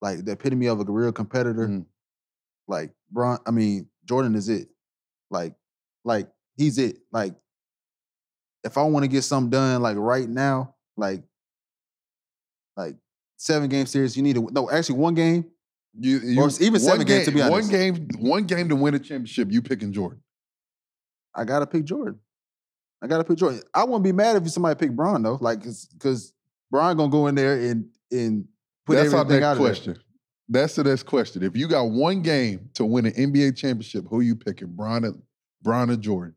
like the epitome of a real competitor. Mm. Like Bron, I mean Jordan is it. Like, like he's it. Like, if I want to get something done, like right now, like. Like seven game series, you need to no actually one game, you, you or even seven game, games to be honest. One game, one game to win a championship. You picking Jordan? I gotta pick Jordan. I gotta pick Jordan. I wouldn't be mad if somebody picked Bron though, like because Bron gonna go in there and and put That's everything our next out. That's our question. There. That's the next question. If you got one game to win an N B A championship, who you picking, Bron or, Bron or Jordan?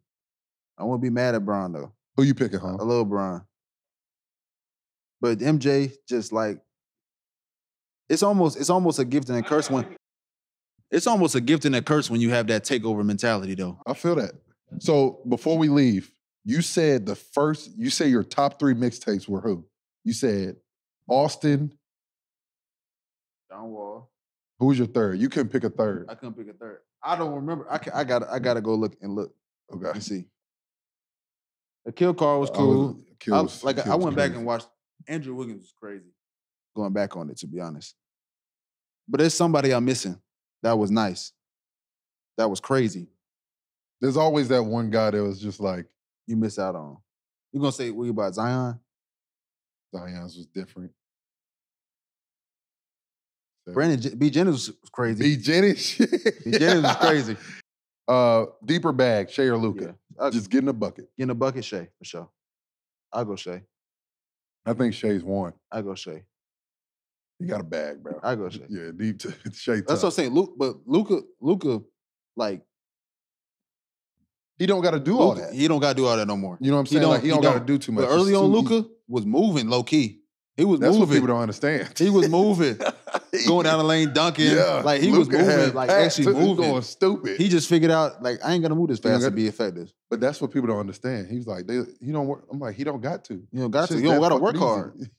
I wouldn't be mad at Bron though. Who you picking, huh? I love Bron. But M J, just like, it's almost it's almost a gift and a curse when it's almost a gift and a curse when you have that takeover mentality, though. I feel that. So before we leave, you said the first, you say your top three mixtapes were who? You said Austin. John Wall. Who was your third? You couldn't pick a third. I couldn't pick a third. I don't remember. I can, I gotta I gotta go look and look. Okay. And see. Akil Kars was cool. I was, I, like I went crazy. back and watched. Andrew Wiggins was crazy going back on it, to be honest. But there's somebody I'm missing that was nice. That was crazy. There's always that one guy that was just like... You miss out on. You're going to say, what about Zion? Zion's was different. Brandon, B. Jennings was crazy. B. Jennings? B. Jennings was crazy. Uh, deeper bag, Shea or Luka? Yeah. Just get in a bucket. Get in a bucket, Shea, for sure. I'll go Shea. I think Shea's won. I go Shea. You got a bag, bro. I go Shea. Yeah, deep to Shea. That's tough. What I'm saying. Luke, but Luka, Luka, like he don't got to do Luka, all that. He don't got to do all that no more. You know what I'm saying? He don't, like, he he don't, don't got to do too much. But early on, Luka was moving low key. He was That's moving. That's what people don't understand. He was moving, going down the lane, dunking. Yeah, like he Luka was moving, like actually to, moving. Going stupid. He just figured out, like I ain't gonna move this fast gotta, to be effective. But that's what people don't understand. He was like, they, he don't. Work. I'm like, he don't got to. You don't got to. You don't got to work easy. hard.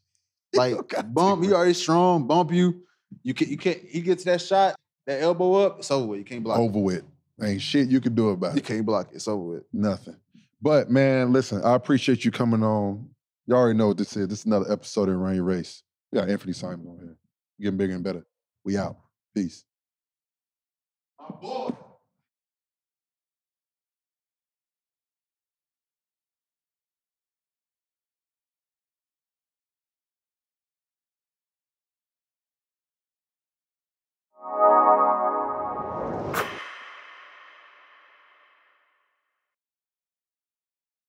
Like bump. To, he already strong. Bump you. You can't. You can't. He gets that shot, that elbow up. It's over with. You can't block. Over it. with. Ain't shit you can do about you it. You can't block it. It's over with. Nothing. But man, listen, I appreciate you coming on. You already know what this is. This is another episode of Run Your Race. We got Anfernee Simons on here. We're getting bigger and better. We out. Peace. My boy.